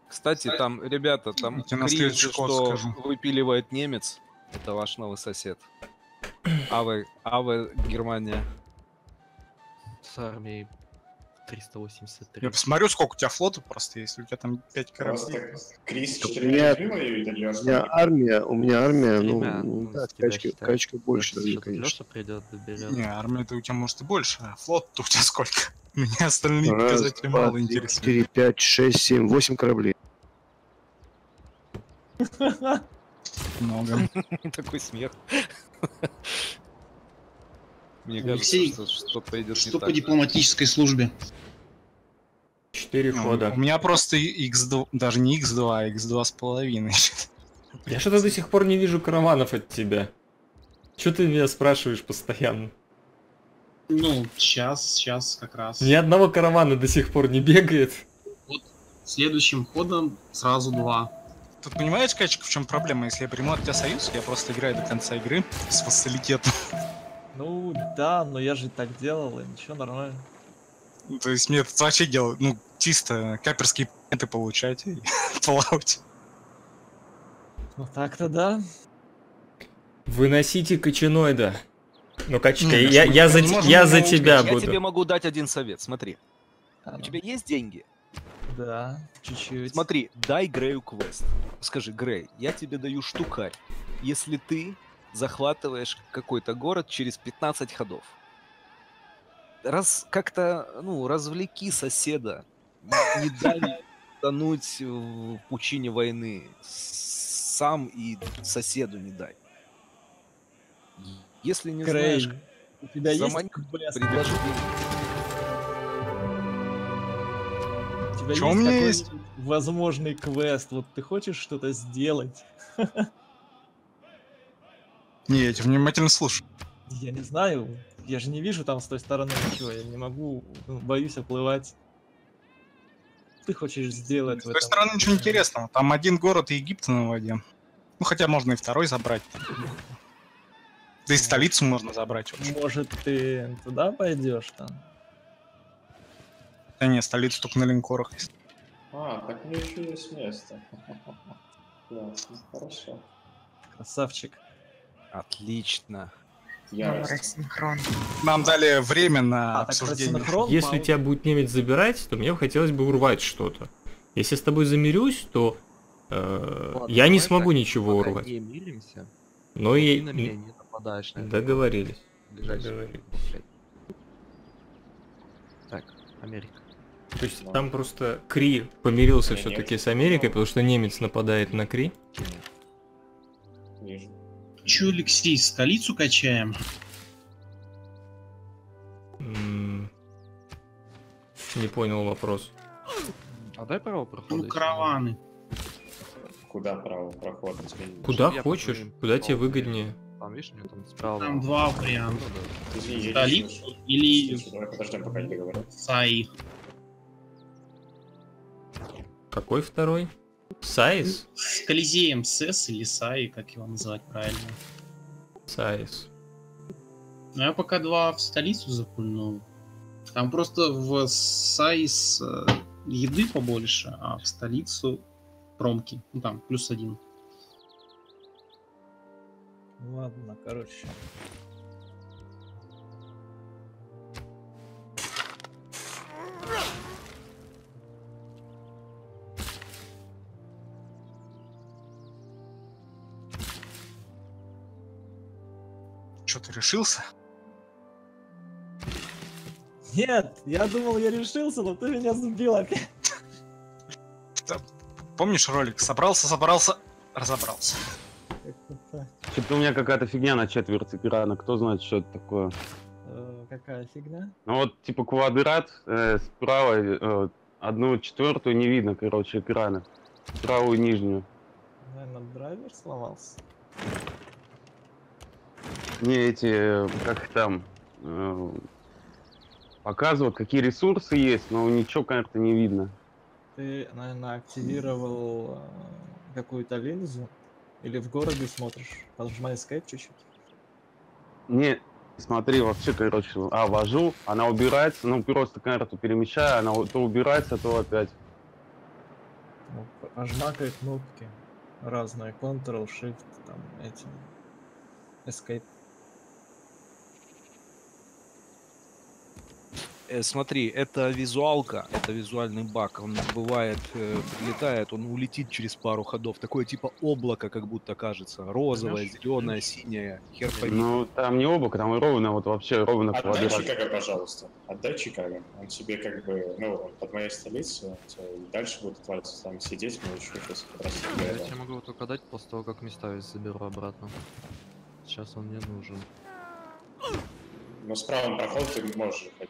Кстати, там, ребята, там Кригер, что выпиливает немец. Это ваш новый сосед. АВ Германия. С армией 383. Я посмотрю, сколько у тебя флота просто, если у тебя там 5 кораблей. У меня армия, ну, да, качка больше. Не, армия-то у тебя может и больше, а флот-то у тебя сколько? Меня остальные показатели мало интересуют. 4, 5, 6, 7, 8 кораблей. Много. Такой смех. Мне кажется, что что-то идет не так. Что по дипломатической службе? 4 хода. У меня просто x2, даже не x2, а x2,5. Я что-то до сих пор не вижу караванов от тебя. Чё ты меня спрашиваешь постоянно? Ну, сейчас как раз. Ни одного каравана до сих пор не бегает. Вот следующим ходом сразу 2. Тут понимаешь, Качка, в чем проблема? Если я приму от тебя союз, я просто играю до конца игры с фасилитетом. Ну да, но я же так делал, и ничего, нормально. То есть мне это вообще дело, ну чисто каперские патенты получать и плавать. Ну так-то да. Выносите кочаноида. Ну, Качка, я за тебя буду. Я тебе могу дать один совет, смотри. У тебя есть деньги? Да, чуть-чуть. Смотри, дай Грею квест. Скажи, Грей, я тебе даю штукарь, если ты захватываешь какой-то город через 15 ходов. Раз как-то, ну, развлеки соседа. Не дай тонуть в пучине войны. Сам и соседу не дай. Если не Грей, знаешь, у тебя есть предложение. Чё у меня есть? Возможный квест. Вот ты хочешь что-то сделать? Не, я тебя внимательно слушаю. Я не знаю. Я же не вижу там с той стороны ничего. Я не могу. Боюсь оплывать. Ты хочешь сделать... С той стороны ничего интересного. Там один город Египта на воде. Ну, хотя можно и второй забрать. Да и столицу можно забрать. Может, ты туда пойдешь там? Да не, столица только на линкорах есть. А, так мне еще есть место. Классно, хорошо. Красавчик. Отлично. Рассинхрон. Нам дали время на обсуждение. Если тебя будет немец забирать, то мне хотелось бы урвать что-то. Если я с тобой замирюсь, то Я не смогу ничего урвать. Ну и... Договорились. Так, Америка. То есть там просто Кри помирился все-таки с Америкой, потому что немец нападает на Кри. Че, Алексей, столицу качаем? Не понял вопрос. А дай право прохода. Ну, караваны. Куда право прохода? Куда хочешь, куда тебе выгоднее. Там, видишь, у меня там справа. Там два варианта. Столицу или... Давай подождем, пока не договорят. Саих. Какой второй? Саис? С Колизеем Сес или Саи, как его называть правильно. Саис. Ну, я пока два в столицу запульнул. Там просто в Саис еды побольше, а в столицу промки. Ну, там, +1. Ладно, короче. Что, ты решился? Нет, я думал, я решился, но ты меня сбил опять. Помнишь ролик? Собрался, разобрался. Что-то у меня какая-то фигня на четверть экрана. Кто знает, что это такое? Какая фигня? Ну вот, типа, квадрат справа 1/4 не видно, короче, экрана. Правую нижнюю. Наверное, драйвер сломался. Не, эти, как там... Показывают, какие ресурсы есть, но ничего карты не видно. Ты, наверное, активировал какую-то линзу? Или в городе смотришь? Нажимай Escape чуть-чуть. Не, смотри, вообще, короче, вожу, она убирается, ну просто карту перемещаю, она то убирается, то опять. Нажмакай кнопки разные, Ctrl, Shift, там, эти, Escape. Смотри, это визуалка, это визуальный баг. Он бывает, прилетает, он улетит через пару ходов. Такое типа облако, как будто кажется. Розовое, зеленое, синее. Хер пойми. Ну, там не облако, там ровно, вот вообще ровно. Отдай Чикаго, пожалуйста. Отдай Чикаго. Он себе как бы, ну, под моей столицей. Дальше будет отвалиться, там сидеть, мы еще сейчас попросим. Я тебе могу только дать после того, как места весь заберу обратно. Сейчас он мне нужен. Но с правым проходом ты можешь ходить.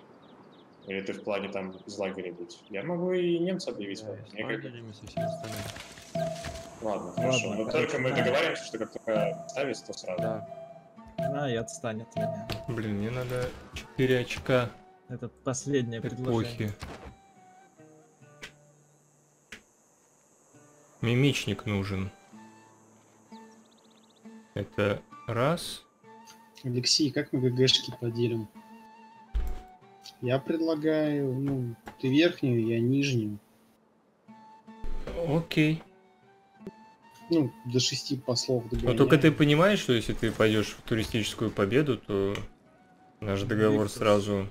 Или ты в плане там из лагеря будь? Я могу и немца объявить. Ладно, хорошо. Но только мы договариваемся, что как только ставить, то сразу. Да, и отстань от меня. Блин, мне надо 4 очка. Это последнее предложение. Мимичник нужен. Это раз. Алексей, как мы ГГшки поделим? Я предлагаю, ну, ты верхнюю, я нижнюю. Окей. Ну, до 6 послов добавляем. Но только ты понимаешь, что если ты пойдешь в туристическую победу, то наш договор сразу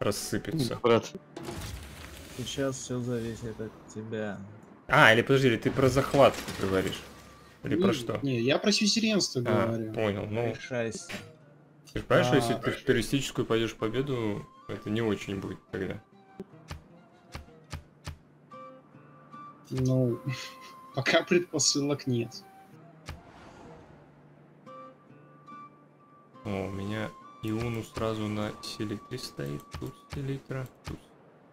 рассыпется. Брат. Сейчас все зависит от тебя. А, или подожди, ты про захват говоришь? Или не, про что? Не, я про сюзеренство говорю. Понял, ну... Решайся. Ты понимаешь, что если ты в туристическую пойдешь в победу, это не очень будет тогда. Ну, пока предпосылок нет. О, у меня Иуну сразу на селитре стоит. Тут селитра, тут.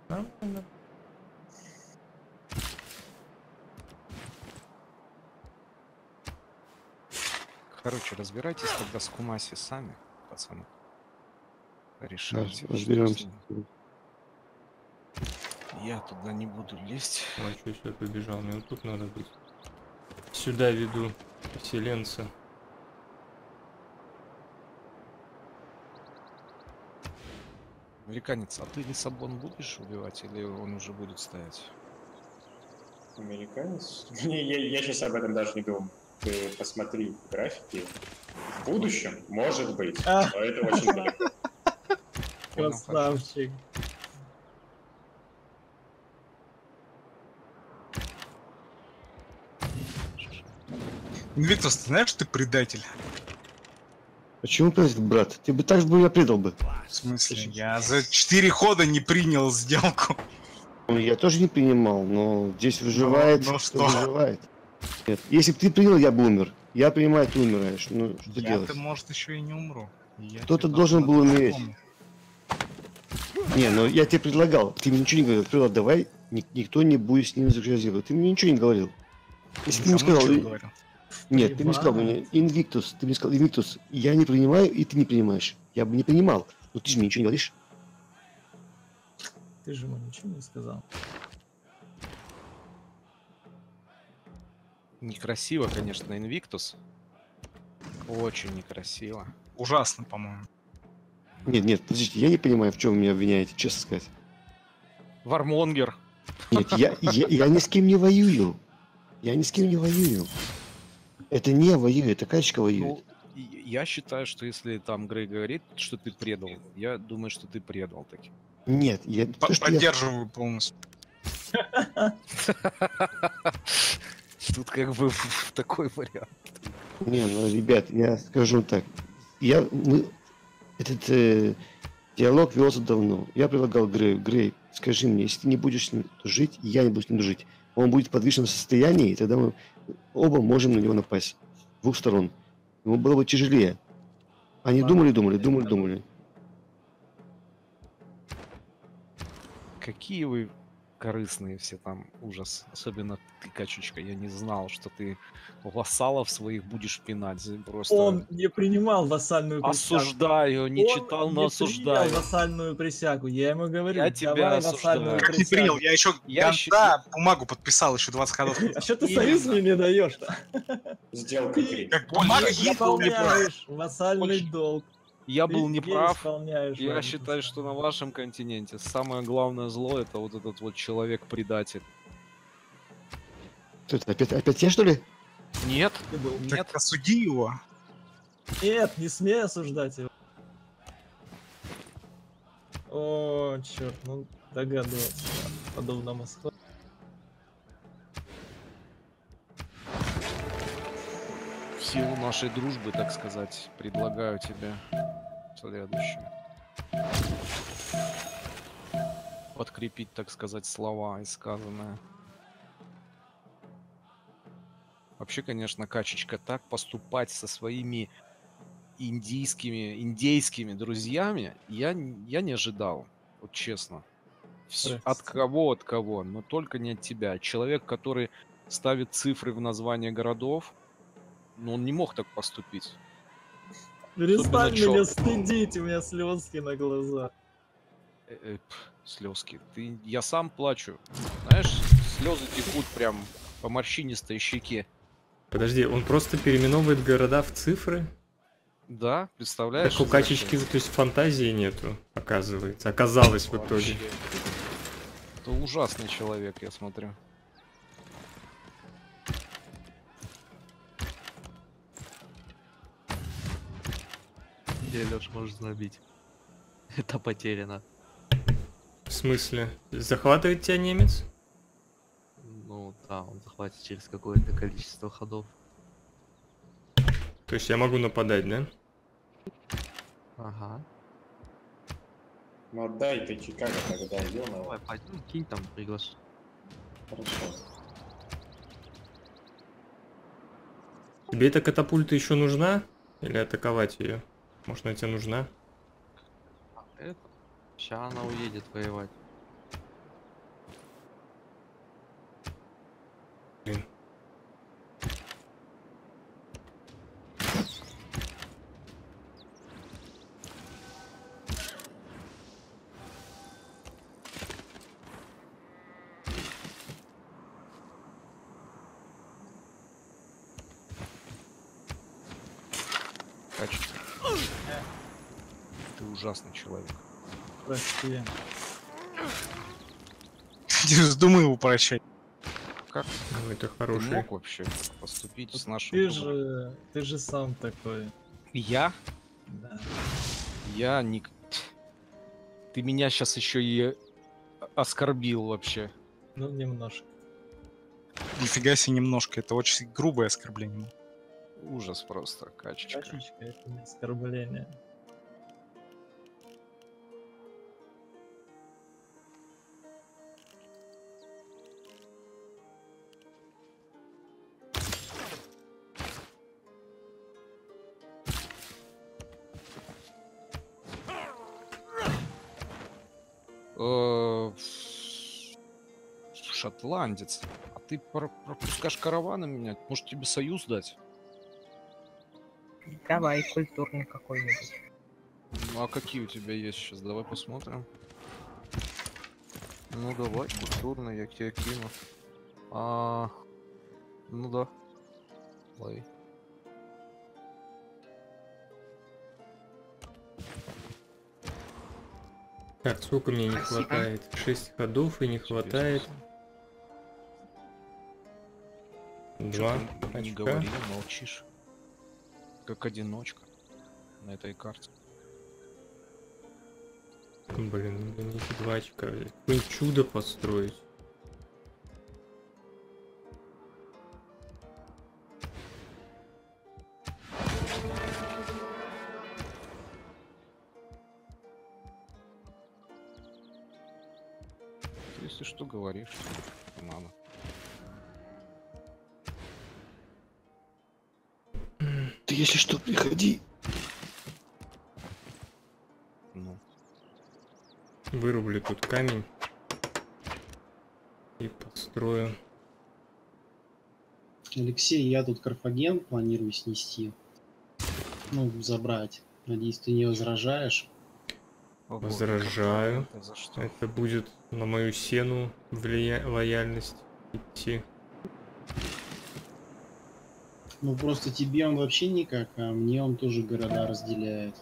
Нормально. Короче, разбирайтесь тогда с Кумаси сами, пацаны. Решайте. Я туда не буду лезть. А что, если я побежал? Мне вот тут надо быть. Сюда веду поселенца. Американец, а ты Лиссабон будешь убивать или он уже будет стоять? Американец? Я сейчас об этом даже не думал. Ты посмотри графики. В будущем, может быть, но это очень далеко. Красавчик. Виктус, ты знаешь, что ты предатель? Почему предатель, брат? Ты бы так же меня предал бы. В смысле? Я за 4 хода не принял сделку. Я тоже не принимал, но здесь выживает, выживает. Нет. Если бы ты принял, я бы умер. Я понимаю, ты умираешь. Ну, что делать? Я-то, может, еще и не умру. Кто-то должен был умереть. Не, ну я тебе предлагал. Ты мне ничего не говорил. Предлагал, давай, никто не будет с ним заказировать. Ты мне ничего не говорил. Если ты мне сказал... Нет, ты мне сказал мне, Инвиктус, ты мне сказал, Инвиктус, я не принимаю, и ты не принимаешь. Я бы не принимал, но ты же мне ничего не говоришь. Ты же ему ничего не сказал. Некрасиво, конечно, Инвиктус. Очень некрасиво. Ужасно, по-моему. Нет, нет, подождите, я не понимаю, в чем вы меня обвиняете, честно сказать. Вармонгер. Нет, я ни с кем не воюю. Я ни с кем не воюю. Это не воюет, это качка воюет. Ну, я считаю, что если там Грей говорит, что ты предал, я думаю, что ты предал таки. Нет, я... Поддерживаю полностью. Тут как бы такой вариант. Не, ну, ребят, я скажу так. Этот диалог велся давно. Я предлагал Грею: Грей, скажи мне, если ты не будешь с ним жить, я не буду с ним жить. Он будет в подвижном состоянии, и тогда мы оба можем на него напасть. С двух сторон. Ему было бы тяжелее. Они думали. Какие вы корыстные все там, ужас. Особенно ты, Качечка, я не знал, что ты вассалов своих будешь пинать. Просто... Он не принимал вассальную присягу. Осуждаю, не читал, но осуждаю. Он не принял вассальную присягу, я ему говорю, я тебя осуждаю. Как не принял, я еще бумагу подписал еще 20 ходов. А что ты союз мне не даешь-то? Сделка. Ты выполняешь вассальный долг. Я был неправ. Я считаю, что на вашем континенте самое главное зло — это вот этот вот человек-предатель. Тут опять я, что ли? Нет. Нет. Осуди его. Нет, не смей осуждать его. О, черт, ну догадывался. Подобно Москве. В силу нашей дружбы, так сказать, предлагаю тебе... следующим. Подкрепить, так сказать, слова и сказанное. Вообще, конечно, Качечка, так поступать со своими индейскими друзьями я не ожидал, вот честно. От кого, но только не от тебя. Человек, который ставит цифры в название городов, но он не мог так поступить. Перестань меня стыдить, у меня слезки на глаза. Слезки. Я сам плачу. Знаешь, слезы текут прям по морщинистой щеке. Подожди, он просто переименовывает города в цифры? Да, представляешь? Так у Качечки, то есть, фантазии нету, оказывается. Оказалось в итоге. Это ужасный человек, я смотрю. Лёш, может забить. Это потеряно. В смысле? Захватывает тебя немец? Ну да, он захватит через какое-то количество ходов. То есть я могу нападать, да? Ага. Ну отдай ты Чикаго тогда, идём. Давай, пойдём, кинь там, приглашу. Хорошо. Тебе эта катапульта еще нужна? Или атаковать ее? Может, она тебе нужна? Сейчас она уедет воевать. Блин. Ужасный человек. Прости. Думаю его прощать. Как? Ну, это хороший. Ты мог вообще поступить с нашим другом? Ты же сам такой. Я? Да. Я не... Ты меня сейчас еще и оскорбил вообще. Ну, немножко. Нифига себе немножко. Это очень грубое оскорбление. Ужас просто, качечка. Качечка — это не оскорбление. Шотландец, а ты пропускаешь караваны менять? Может, тебе союз дать? Давай, культурный какой-нибудь. Ну, а какие у тебя есть сейчас? Давай посмотрим. Ну, давай, культурный, я тебя кину. Ну да. Лови. Так, сколько мне не хватает? 6 ходов и не хватает. 2 очка. Не говори, молчишь. Как одиночка на этой карте. Блин, надо мне 2 очка. Какое-нибудь чудо построить. Если что, говоришь, что надо. Ты, если что, приходи. Ну. Вырублю тут камень и построю. Алексей, я тут Карфаген планирую снести. Ну, забрать. Надеюсь, ты не возражаешь. Возражаю. Это будет на мою сену лояльность идти. Ну просто тебе он вообще никак, а мне он тоже города разделяет.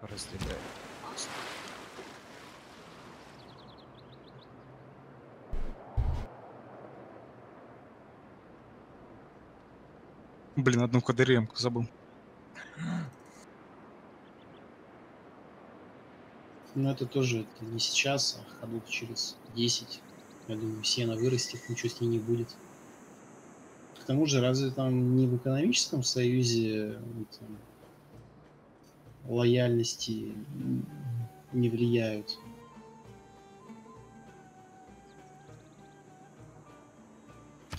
Разделяет. Блин, одну КДРМ-ку забыл. Но это тоже это не сейчас, а ходов через 10. Я думаю, сено вырастет, ничего с ней не будет. К тому же, разве там не в экономическом союзе это, лояльности не влияют?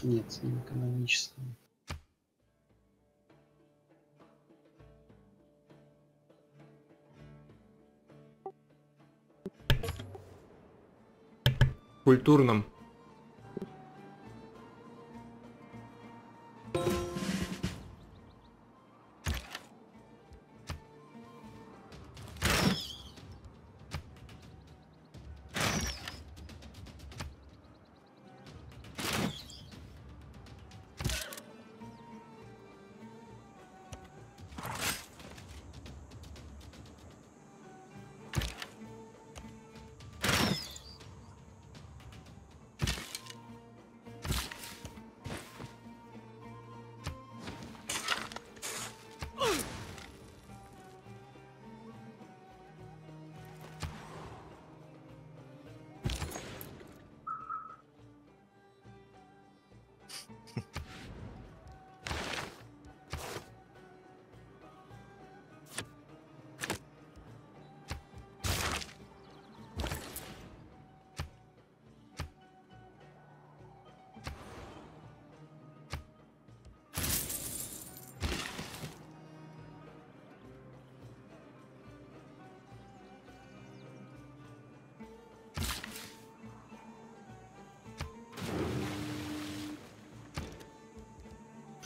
Нет, не в экономическом. Культурном.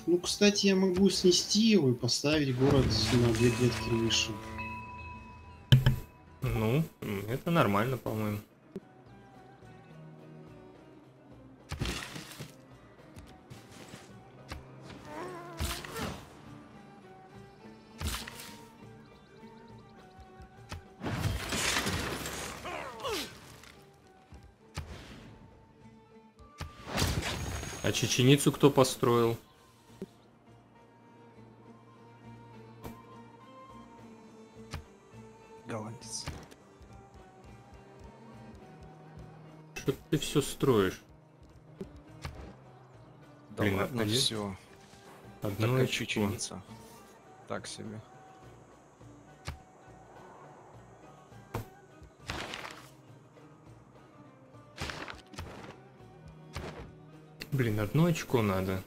Ну, кстати, я могу снести его и поставить город на 2 клетки выше. Ну, это нормально, по-моему. А Чеченицу кто построил? Что ты все строишь? Да блин, ладно, а все. Одно и чеченица. Так себе. Блин, одно очко надо.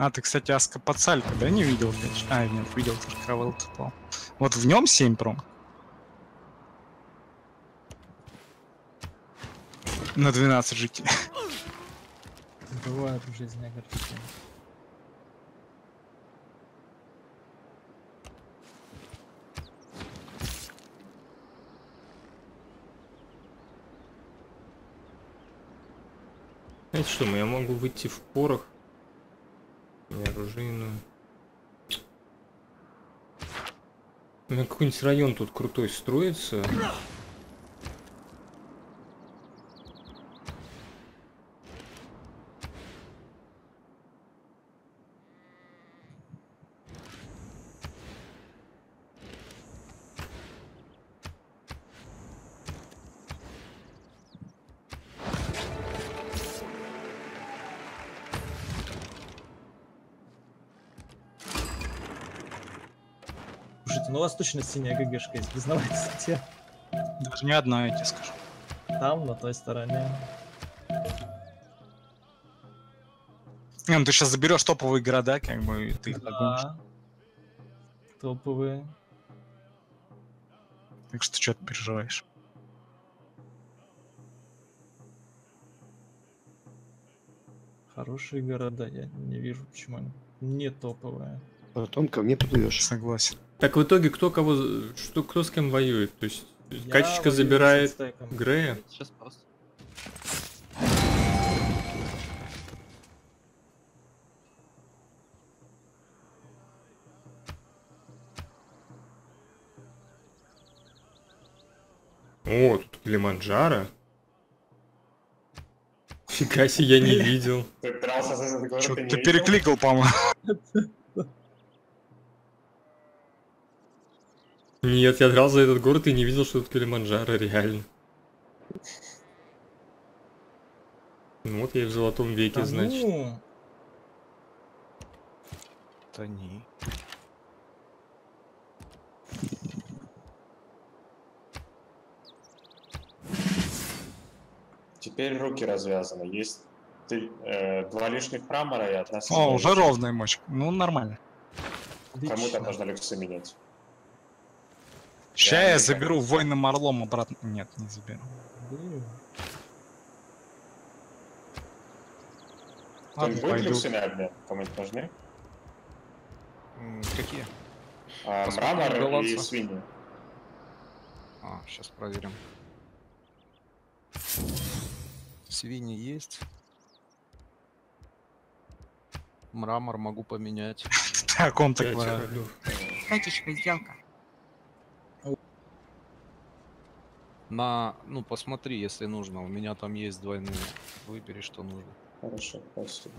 А, ты, кстати, Аска Пацалька, да, не видел? А, нет, видел, только Кравел попал. Вот в нем 7 пром. На 12 жителей. Бывает уже из негатива. Знаете что, я могу выйти в порох. Оружейную. У меня какой-нибудь район тут крутой строится. Ну, у вас точно синяя ГГшка есть, признавайтесь те. Даже не одна, я тебе скажу. Там, на той стороне. Не, ну ты сейчас заберешь топовые города, как бы, и ты их погонишь. Топовые. Так что что ты переживаешь? Хорошие города, я не вижу, почему они не топовые. Потом ко мне поплывешь. Согласен. Так в итоге кто кого, что, кто с кем воюет? То есть Качечка забирает Грея. Сейчас просто. О, тут Килиманджаро. Фига себе, я не видел. Ты перекликал, по-моему. Нет, я дрался за этот город и не видел, что тут Килиманджаро, реально. Ну вот я и в золотом веке, да значит. Ну... Да не. Теперь руки развязаны. Есть два лишних прамора и одна... О, уже ровная мочка. Ну, нормально. Кому-то нужно люксы менять. Сейчас я заберу воином орлом обратно. Нет, не заберу. Ладно, пойду. Кому-нибудь нужны? Какие? Мрамор и свиньи. А, сейчас проверим. Свиньи есть. Мрамор могу поменять. Так, он такой. Катечка, сделка. На, ну посмотри, если нужно. У меня там есть двойные. Выбери, что нужно. Хорошо, спасибо.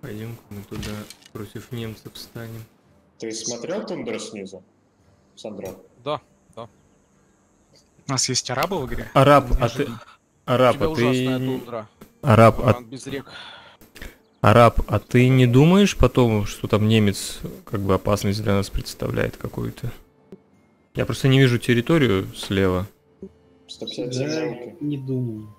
Пойдем мы туда против немцев встанем. Ты смотрел Тундра снизу, Сандро? Да, да. У нас есть арабы в игре. Араб, а ты? Араб, а ты? Араб, а без рек. Араб, а ты не думаешь потом, что там немец как бы опасность для нас представляет какую-то? Я просто не вижу территорию слева. 157 да, не думаю.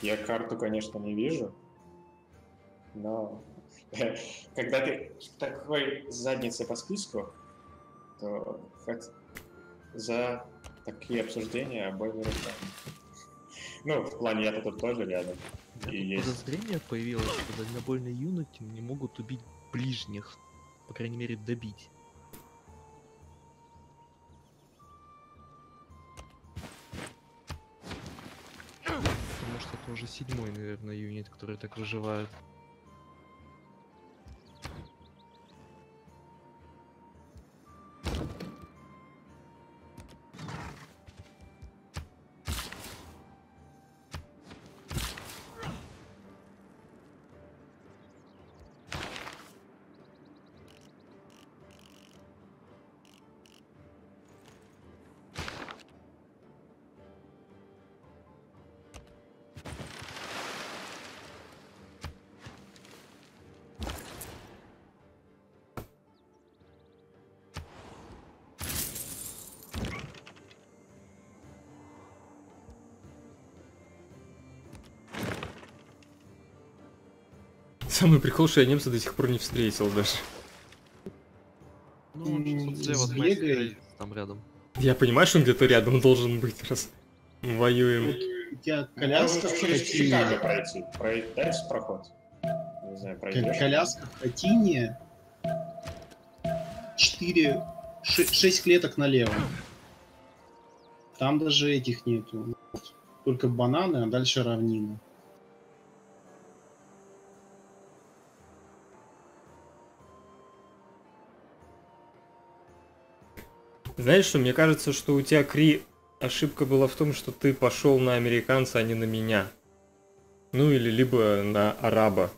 Я карту, конечно, не вижу, но когда ты такой задницей по списку, то за... Такие обсуждения обоими руками. Ну, в плане я тут тоже рядом. И есть. Подозрение появилось, что дальнобойные юнити не могут убить ближних. По крайней мере, добить. Потому что это уже седьмой, наверное, юнит, который так выживает. Самый прикол, что я немца до сих пор не встретил даже. Ну, он же вот бегает там рядом. Я понимаю, что он где-то рядом должен быть, раз воюем. У тебя коляска через Чикаго пройти. Дальше проход. Не знаю, пройдешь. Коляска в Хатине. 6 клеток налево. Там даже этих нету. Только бананы, а дальше равнина. Знаешь что, мне кажется, что у тебя, Кри, ошибка была в том, что ты пошел на американца, а не на меня. Ну или либо на араба.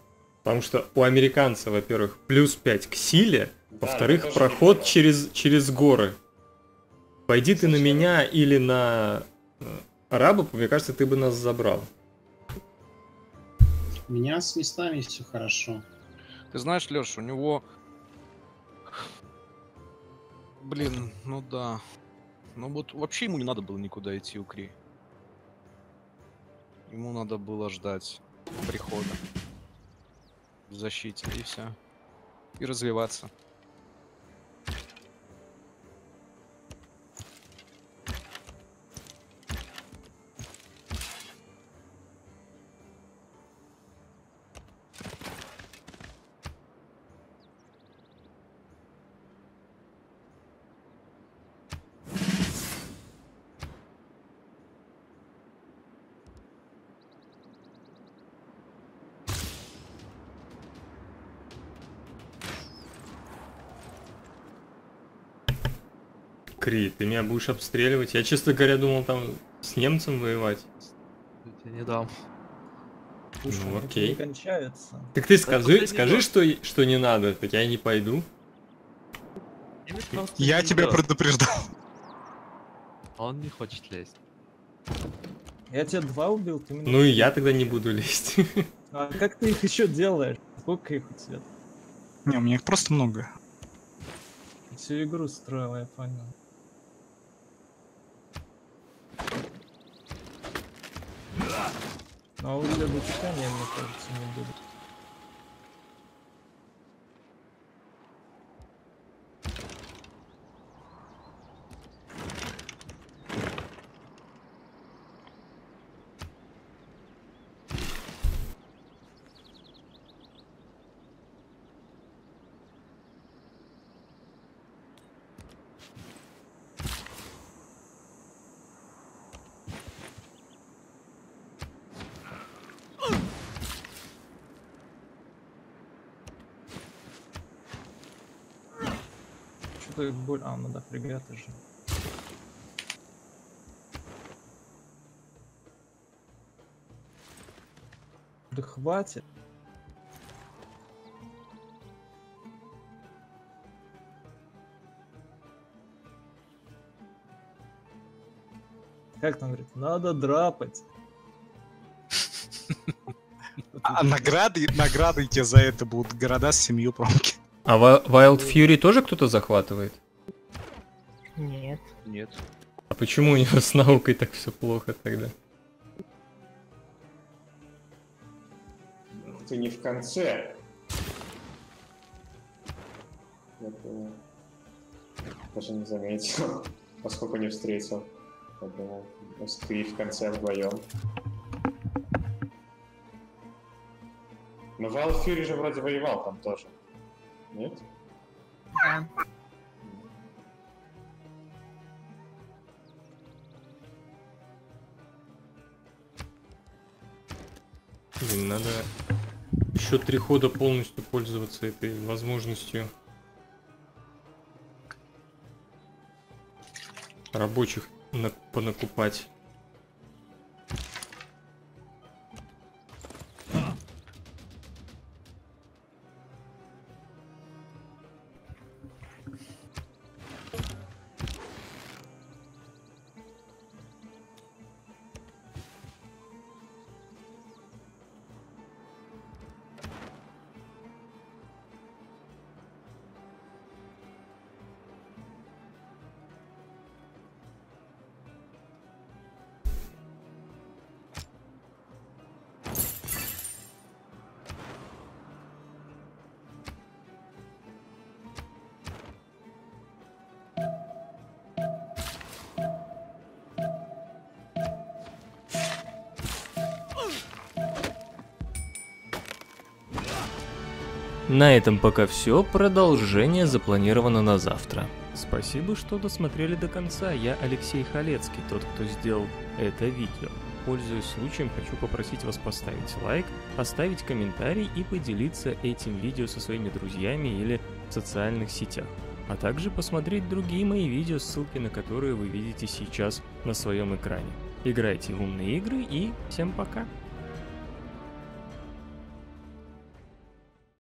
Потому что у американца, во-первых, плюс 5 к силе, да, во-вторых, проход через горы. Пойди ты на меня или на араба, мне кажется, ты бы нас забрал. У меня с местами все хорошо. Ты знаешь, Леш, у него... Блин, ну да. Ну вот вообще ему не надо было никуда идти, у Кри. Ему надо было ждать прихода в защите и все. И развиваться. Кри, ты меня будешь обстреливать? Я, честно говоря, думал там с немцем воевать. Я не дам. Пушки, ну, окей. Так ты скажи, что не надо, так я не пойду. Я тебя предупреждал. Он не хочет лезть. Я тебя два убил, ты меня... Ну и я тогда не буду лезть. А как ты их еще делаешь? Сколько их у тебя? Не, у меня их просто много. Всю игру строила, я понял. А у тебя бы читание, мне кажется, не будет. А, ну да, фрегаты же. Да хватит. Как там говорит, надо драпать. А награды тебе за это будут города с 7 промки. А Wild Fury тоже кто-то захватывает? Нет. Нет. А почему у него с наукой так все плохо тогда? Ты не в конце. Я даже не заметил, поскольку не встретил. Я думал, ты в конце вдвоем. Но Вал Фьюри же вроде воевал там тоже. Нет? Да. Блин, надо еще 3 хода полностью пользоваться этой возможностью рабочих понакупать. На этом пока все, продолжение запланировано на завтра. Спасибо, что досмотрели до конца, я Алексей Халецкий, тот, кто сделал это видео. Пользуясь случаем, хочу попросить вас поставить лайк, оставить комментарий и поделиться этим видео со своими друзьями или в социальных сетях. А также посмотреть другие мои видео, ссылки на которые вы видите сейчас на своем экране. Играйте в умные игры и всем пока!